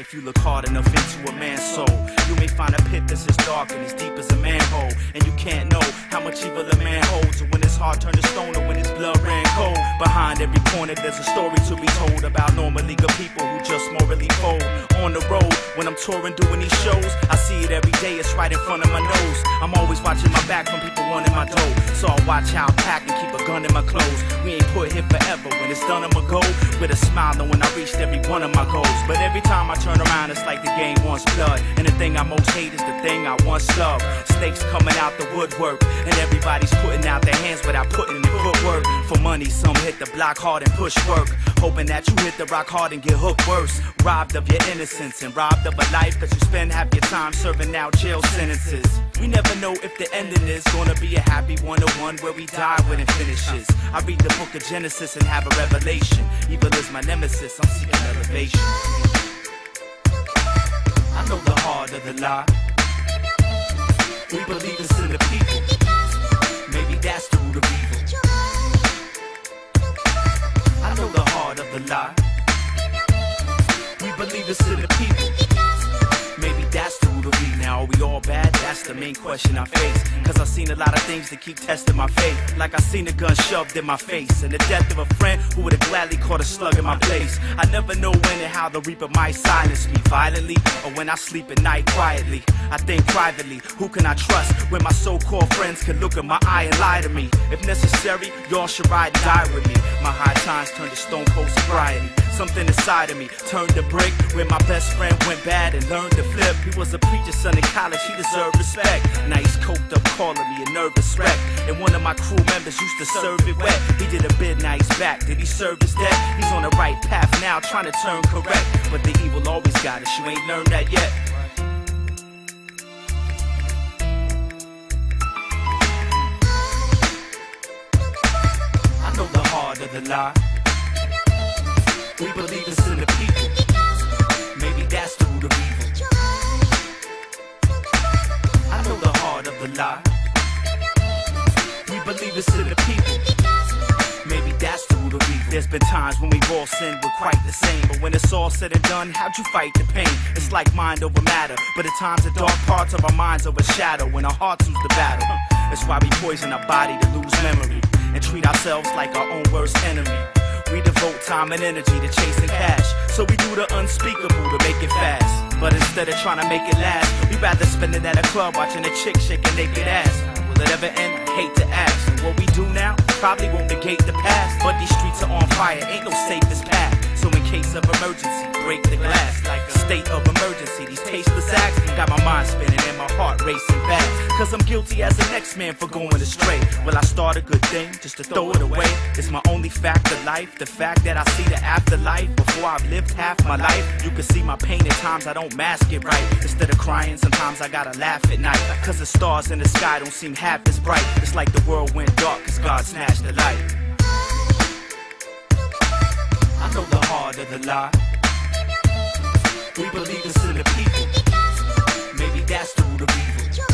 If you look hard enough into a man's soul, you may find a pit that's as dark and as deep as a manhole. And you can't know how much evil a man holds, or when his heart turned to stone, or when his blood ran cold. Behind every corner there's a story to be told about normally good people who just morally fold. On the road, when I'm touring, doing these shows, I see it every day, it's right in front of my nose. I'm always watching my back from people wanting my dough, so I watch how I pack and keep a gun in my clothes. We ain't put here forever, when it's done I'ma go with a smile knowing I reached every one of my goals. But every time I turn around it's like the game wants blood, and the thing I most hate is the thing I once loved. Snakes coming out the woodwork, and everybody's putting out their hands without putting in footwork. For money some hit the block hard and push work, hoping that you hit the rock hard and get hooked worse. Robbed of your innocence and robbed of a life that you spend half your time serving out jail sentences. We never know if the ending is gonna be a happy one or one where we die when it finishes. I read the book of Genesis and have a revelation. Evil is my nemesis, I'm seeking elevation. I know the heart of the lie. We believe it's in the people. Maybe that's the root of evil. I know the heart of the lie. We believe it's in the people. Maybe that's the root of evil. Now, are we all bad? That's the main question I face. Cause I've seen a lot of things that keep testing my faith. Like I seen a gun shoved in my face, and the death of a friend who would have gladly caught a slug in my place. I never know when and how the reaper might silence me violently, or when I sleep at night quietly. I think privately, who can I trust when my so-called friends can look in my eye and lie to me? If necessary, y'all should ride and die with me. My high times turned to stone cold sobriety. Something inside of me turned to brick when my best friend went bad and learned to flip. He was a preacher's son in college, he deserved respect. Nice coked up calling me a nervous wreck, and one of my crew members used to serve it wet. He did a bid, now he's back. Did he serve his debt? He's on the right path now, trying to turn correct. But the evil always got us, you ain't learned that yet. I know the heart of the lie. We believe it's in the people. Maybe that's the root of evil. I know the heart of the lie. We believe it's in the people. Maybe that's the root of evil. There's been times when we've all sinned, we're quite the same. But when it's all said and done, how'd you fight the pain? It's like mind over matter, but at times the dark parts of our minds overshadow when our hearts lose the battle. That's why we poison our body to lose memory, and treat ourselves like our own worst enemy. We devote time and energy to chasing cash, so we do the unspeakable to make it fast. But instead of trying to make it last, we'd rather spend it at a club watching a chick shake a naked ass. Will it ever end? I hate to ask. And what we do now probably won't negate the past, but these streets are on fire, ain't no safest path. So in case of emergency, break the glass. Like a state of emergency, these tasteless acts got my mind spinning and my heart racing fast. Cause I'm guilty as the next man for going astray. Will I start a good thing just to throw it away? It's my only fact of life, the fact that I see the afterlife before I've lived half my life. You can see my pain at times, I don't mask it right. Instead of crying, sometimes I gotta laugh at night. Cause the stars in the sky don't seem half as bright. It's like the world went dark cause God snatched the light. I know the heart of the lie. We believe it's in the people. Maybe that's the root of evil.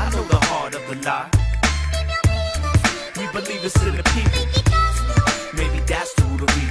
I know the heart of the lie. We believe it's in the people. Maybe that's the root of evil.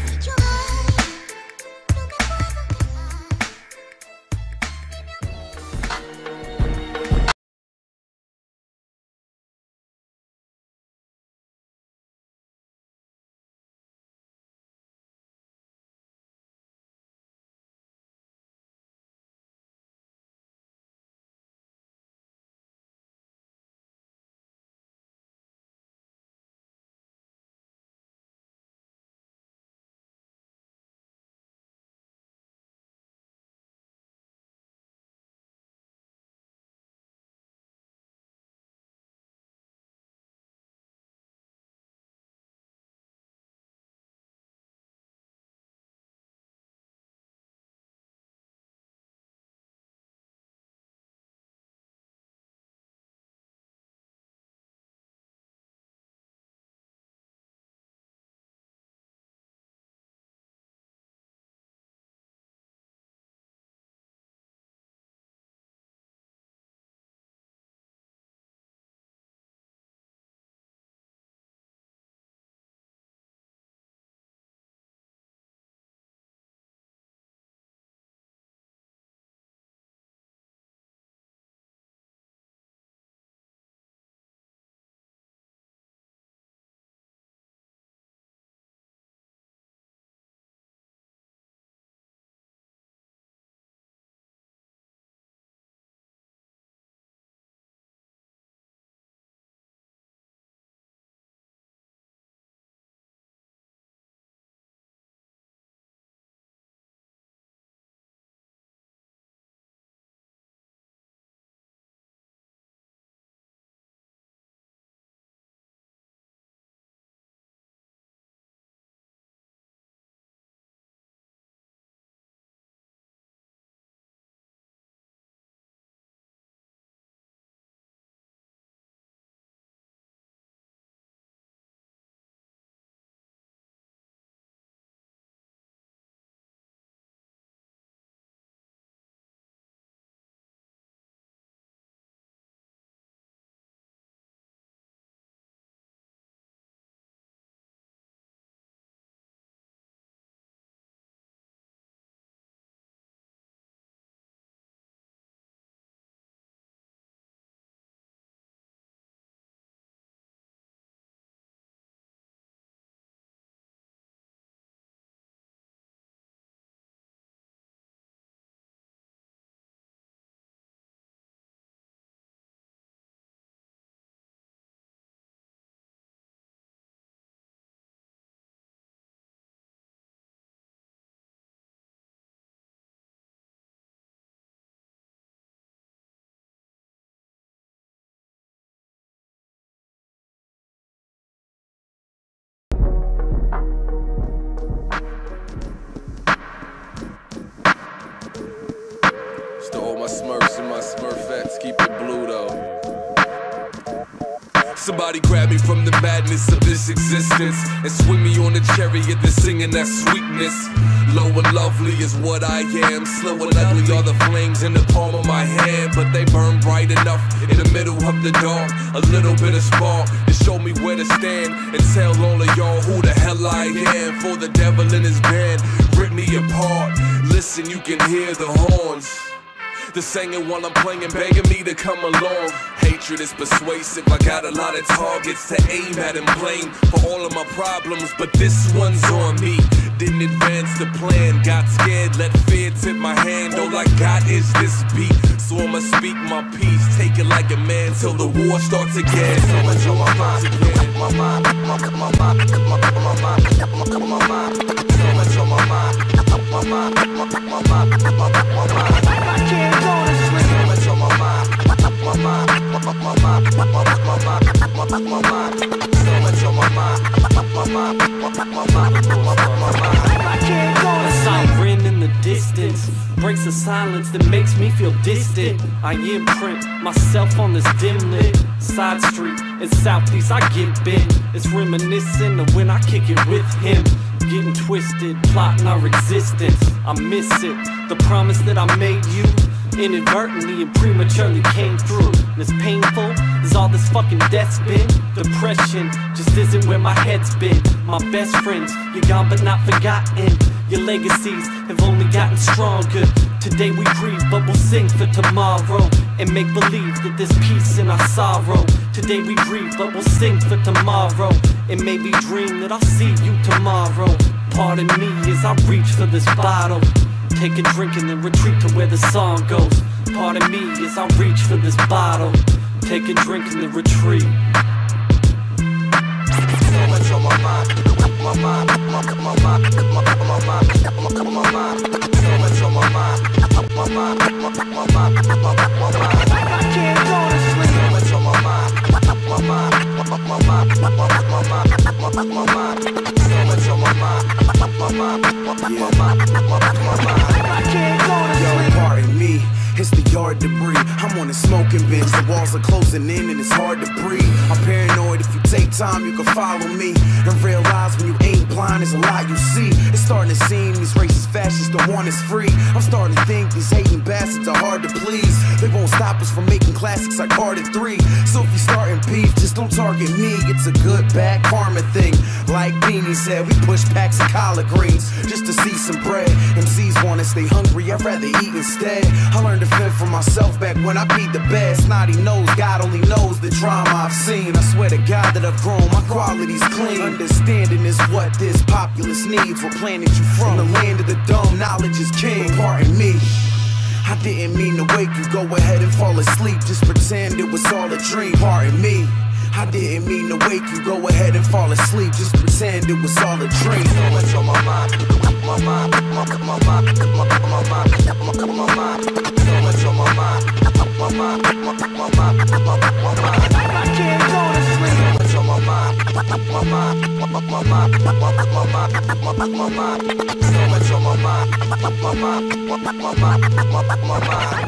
my Smurfs and my Smurfettes, keep it blue though. Somebody grab me from the madness of this existence and swing me on a chariot that's singing that sweetness. Low and lovely is what I am. Slow and ugly are the flames in the palm of my hand, but they burn bright enough in the middle of the dark. A little bit of spark to show me where to stand and tell all of y'all who the hell I am. For the devil in his band rip me apart. Listen, you can hear the horns. The singing while I'm playing, begging me to come along. Hatred is persuasive, I got a lot of targets to aim at and blame for all of my problems, but this one's on me. Didn't advance the plan, got scared, let fear tip my hand. All I got is this beat, so I'ma speak my peace. Take it like a man till the war starts again. So much on my mind, my mind, my mind, my mind, my mind, my mind. So much on my mind, my mind, my mind, my mind. Distance breaks the silence that makes me feel distant. I imprint myself on this dim lit side street in Southeast. I get bent. It's reminiscent of when I kick it with him. Getting twisted, plotting our existence. I miss it. The promise that I made you inadvertently and prematurely came through. And it's painful as all this fucking death's been. Depression just isn't where my head's been. My best friends, you're gone but not forgotten. Your legacies have only gotten stronger. Today we grieve, but we'll sing for tomorrow and make believe that there's peace in our sorrow. Today we grieve, but we'll sing for tomorrow and maybe dream that I'll see you tomorrow. Pardon me as I reach for this bottle. Take a drink and then retreat to where the song goes. Pardon me as I reach for this bottle. Take a drink and then retreat. So much on my mind. My mind, my mind, my mind, my mind. So much on my mind, my mind, my mind, my mind. I can't go to sleep. So much on my mind, my mind, my mind, my mind. So much on my mind, my mind, my mind. I can't go to sleep. Yo, pardon me. It's the yard debris. I'm on a smoking bench. The walls are closing in and it's hard to breathe. I'm paranoid. If you take time, you can follow me and realize when you ain't blind, there's a lot you see. It's starting to seem these racist fascists don't want us free. I'm starting to think these hating bastards are hard to please. They won't stop us from making classics like Carter three. So if you starting beef, just don't target me. It's a good, bad karma thing. Like Beanie said, we push packs of collard greens just to see some bread. M Cs want to stay hungry. I'd rather eat instead. I learned to for myself back when I beat the bad. Snotty nose, God only knows the drama I've seen. I swear to God that I've grown, my quality's clean. Understanding is what this populace needs. What planet you from? The land of the dumb, knowledge is king. Pardon me, I didn't mean to wake you. Go ahead and fall asleep, just pretend it was all a dream. Pardon me, I didn't mean to wake you. Go ahead and fall asleep, just pretend it was all a dream. So much on my mind, my mind, my mind, my mind. So much on my mind, my mind, my mind, my mind. I can't go to sleep. So much on my mind, my mind, my mind, my mind. So much on my mind, my mind, my mind.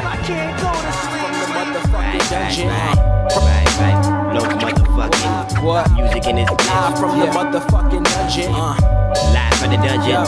I can't go to sleep. Right, right, right. No motherfucking what? Music in his live from yeah. the motherfucking dungeon. Uh, live from the dungeon.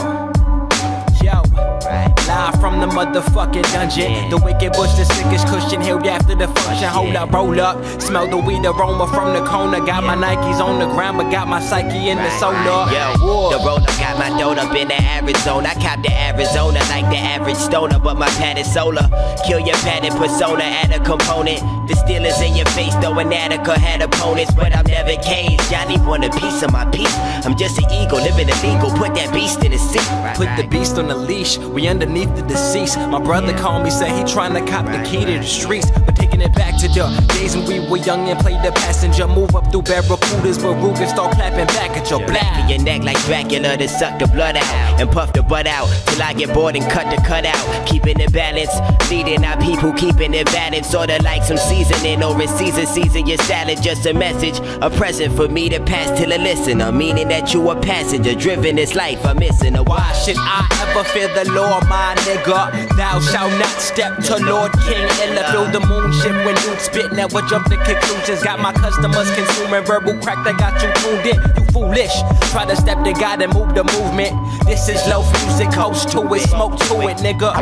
Yo, yo. Right. Live from the motherfucking dungeon. Yeah. The wicked bush, the sickest cushion. Here we after the function. Hold up, roll up. Smell the weed aroma from the corner. Got yeah. my Nikes on the ground, but got my psyche in right, the soda. Right. Yo, whoa. The roller got my dough up in the Arizona. I cop the Arizona like the average stoner, but my pad is solar. Kill your padded persona at a component. The steel is in your face, throwing attica had opponents, but I'm never caged. Johnny want a piece of my peace. I'm just an eagle, living illegal. Put that beast in his seat. Put the beast on the leash. We underneath the deceased. My brother yeah. called me, said he trying to cop right, the key right. to the streets, but taking it back to the days when we were young and played the passenger. Move up through barracudas, but Ruger start clapping back at your yeah. black. In your neck like Dracula to suck the blood out and puff the butt out till I get bored and cut the cut out. Keeping it balanced, leading our people, keeping it valid, sorta like some. Seasoning or it's season, season your salad. Just a message, a present for me to pass to the listener. Meaning that you a passenger, driven this life I'm missing. Why should I ever fear the law of my my nigga. Thou shalt not step to Lord King Illa. Feel the moon ship when you spit. Never jump to conclusions. Got my customers consuming verbal crack that got you tuned in. You foolish. Try to step to God and move the movement. This is low music, host to it, smoke to it, nigga.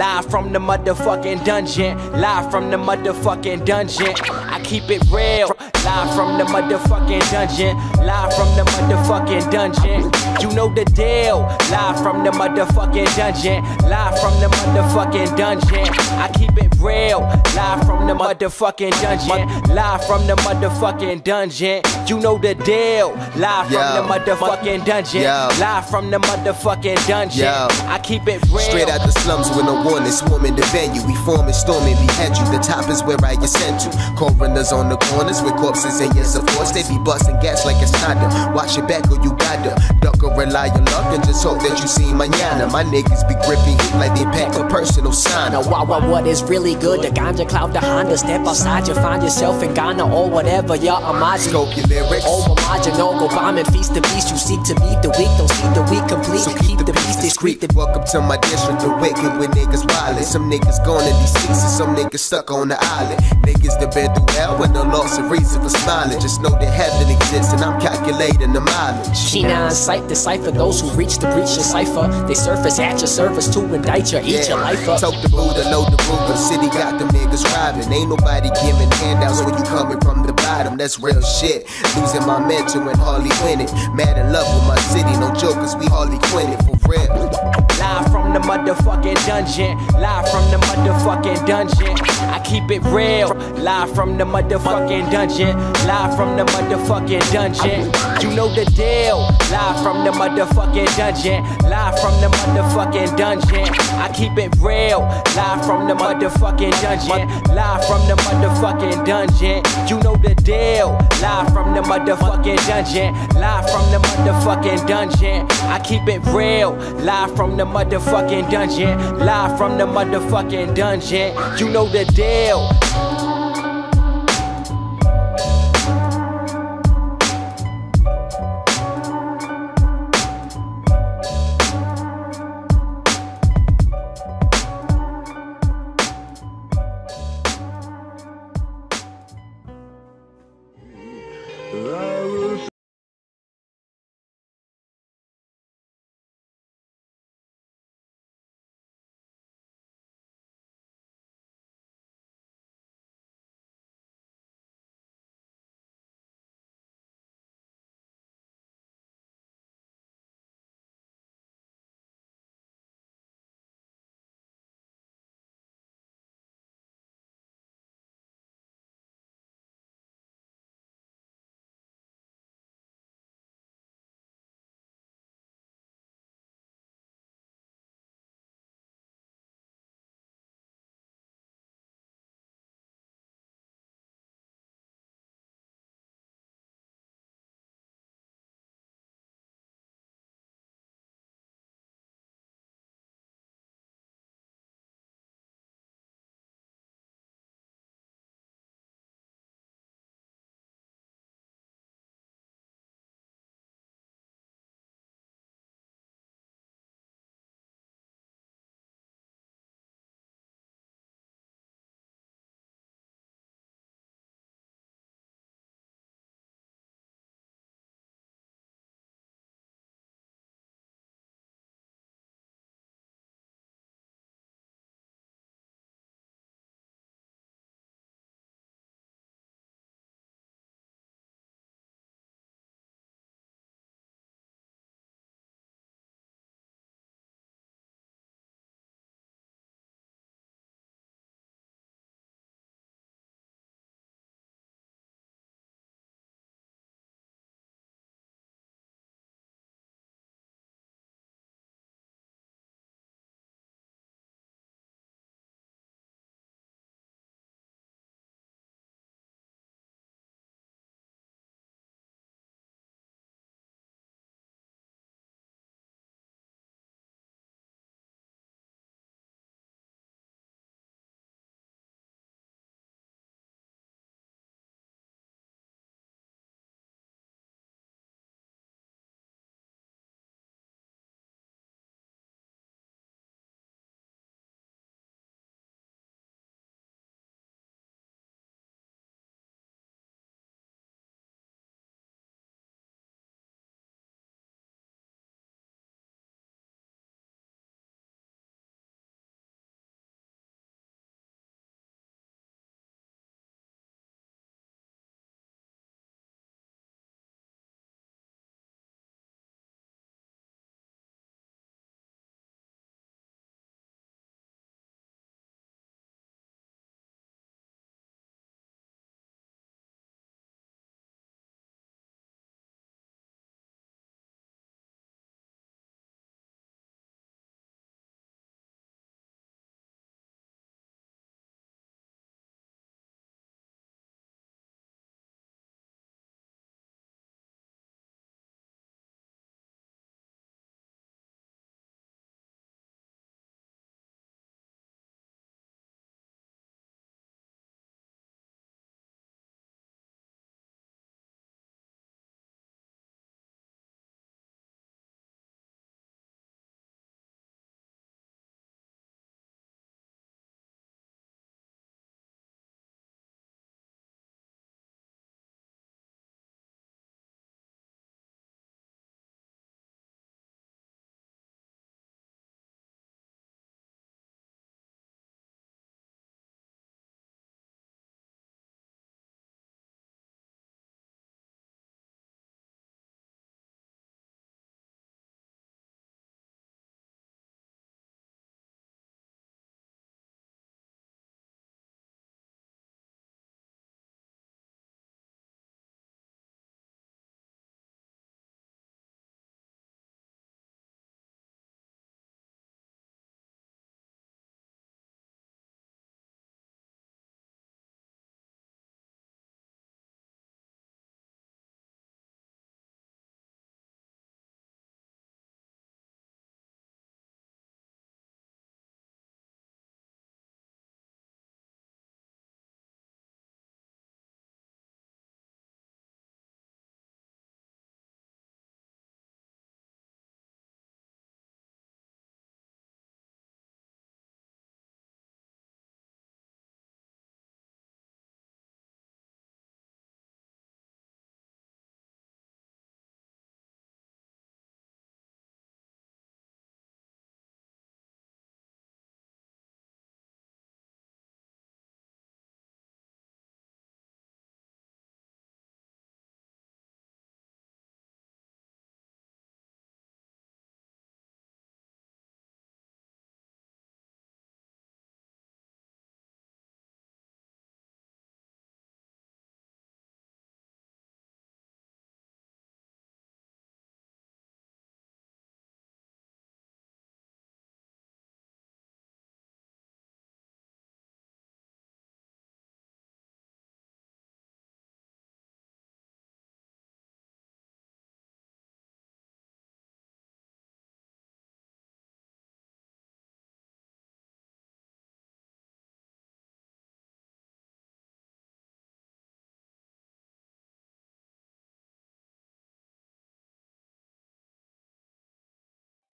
Live from the motherfucking dungeon. Live from the motherfucking dungeon. I keep it real. Live from the motherfucking dungeon. Live from the motherfucking dungeon. You know the deal. Live from the motherfucking dungeon. Live from the motherfucking dungeon. I keep it real. Live from the motherfucking dungeon. Live from the motherfucking dungeon. You know the deal. Live from the motherfucking dungeon. Live from the motherfucking dungeon. I keep it real. Straight out the slums with no warning, swarming the venue. We forming, storming, we had you. The top is where I ascend to. Coroners on the corners with corpses. And yes, of course, they be busting gas like it's nada. Watch your back or you gotta duck or rely on luck and just hope that you see mañana. My niggas be gripping like they pack a personal sign. Now, wow, wow, what is really good? The ganja cloud, the Honda. Step outside, you find yourself in Ghana or whatever. You're Amaji. Scope your lyrics. Oh, Amaji, no, go bomb and feast the beast. You seek to meet the weak, don't see the weak complete. So keep, keep the, the beast discreet. Welcome to my district, the wicked with niggas wildin'. Some niggas gone in these seasons, some niggas stuck on the island. Niggas that been through hell with no loss of reason. Just know that heaven exists and I'm calculating the mileage. She now incite the cipher. Those who reach to breach your cipher, they surface at your service to indict your, eat yeah. your life up. Tote the Buddha, load the Buddha. City got them niggas robbing. Ain't nobody giving handouts when you coming from the bottom. That's real shit. Losing my mentor and hardly winning. Mad in love with my city, no jokers, we hardly quit it for real. Live from the motherfucking dungeon. Live from the motherfucking dungeon. I keep it real. Live from the motherfucking dungeon. Live from the motherfucking dungeon. You know the deal. Live from the motherfucking dungeon. Live from the motherfucking dungeon. I keep it real. Live from the motherfucking dungeon. Live from the motherfucking dungeon. You know the deal. Live from the motherfucking dungeon. Live from the motherfucking dungeon. I keep it real. Live from the motherfucking dungeon. Live from the motherfucking dungeon. You know the deal.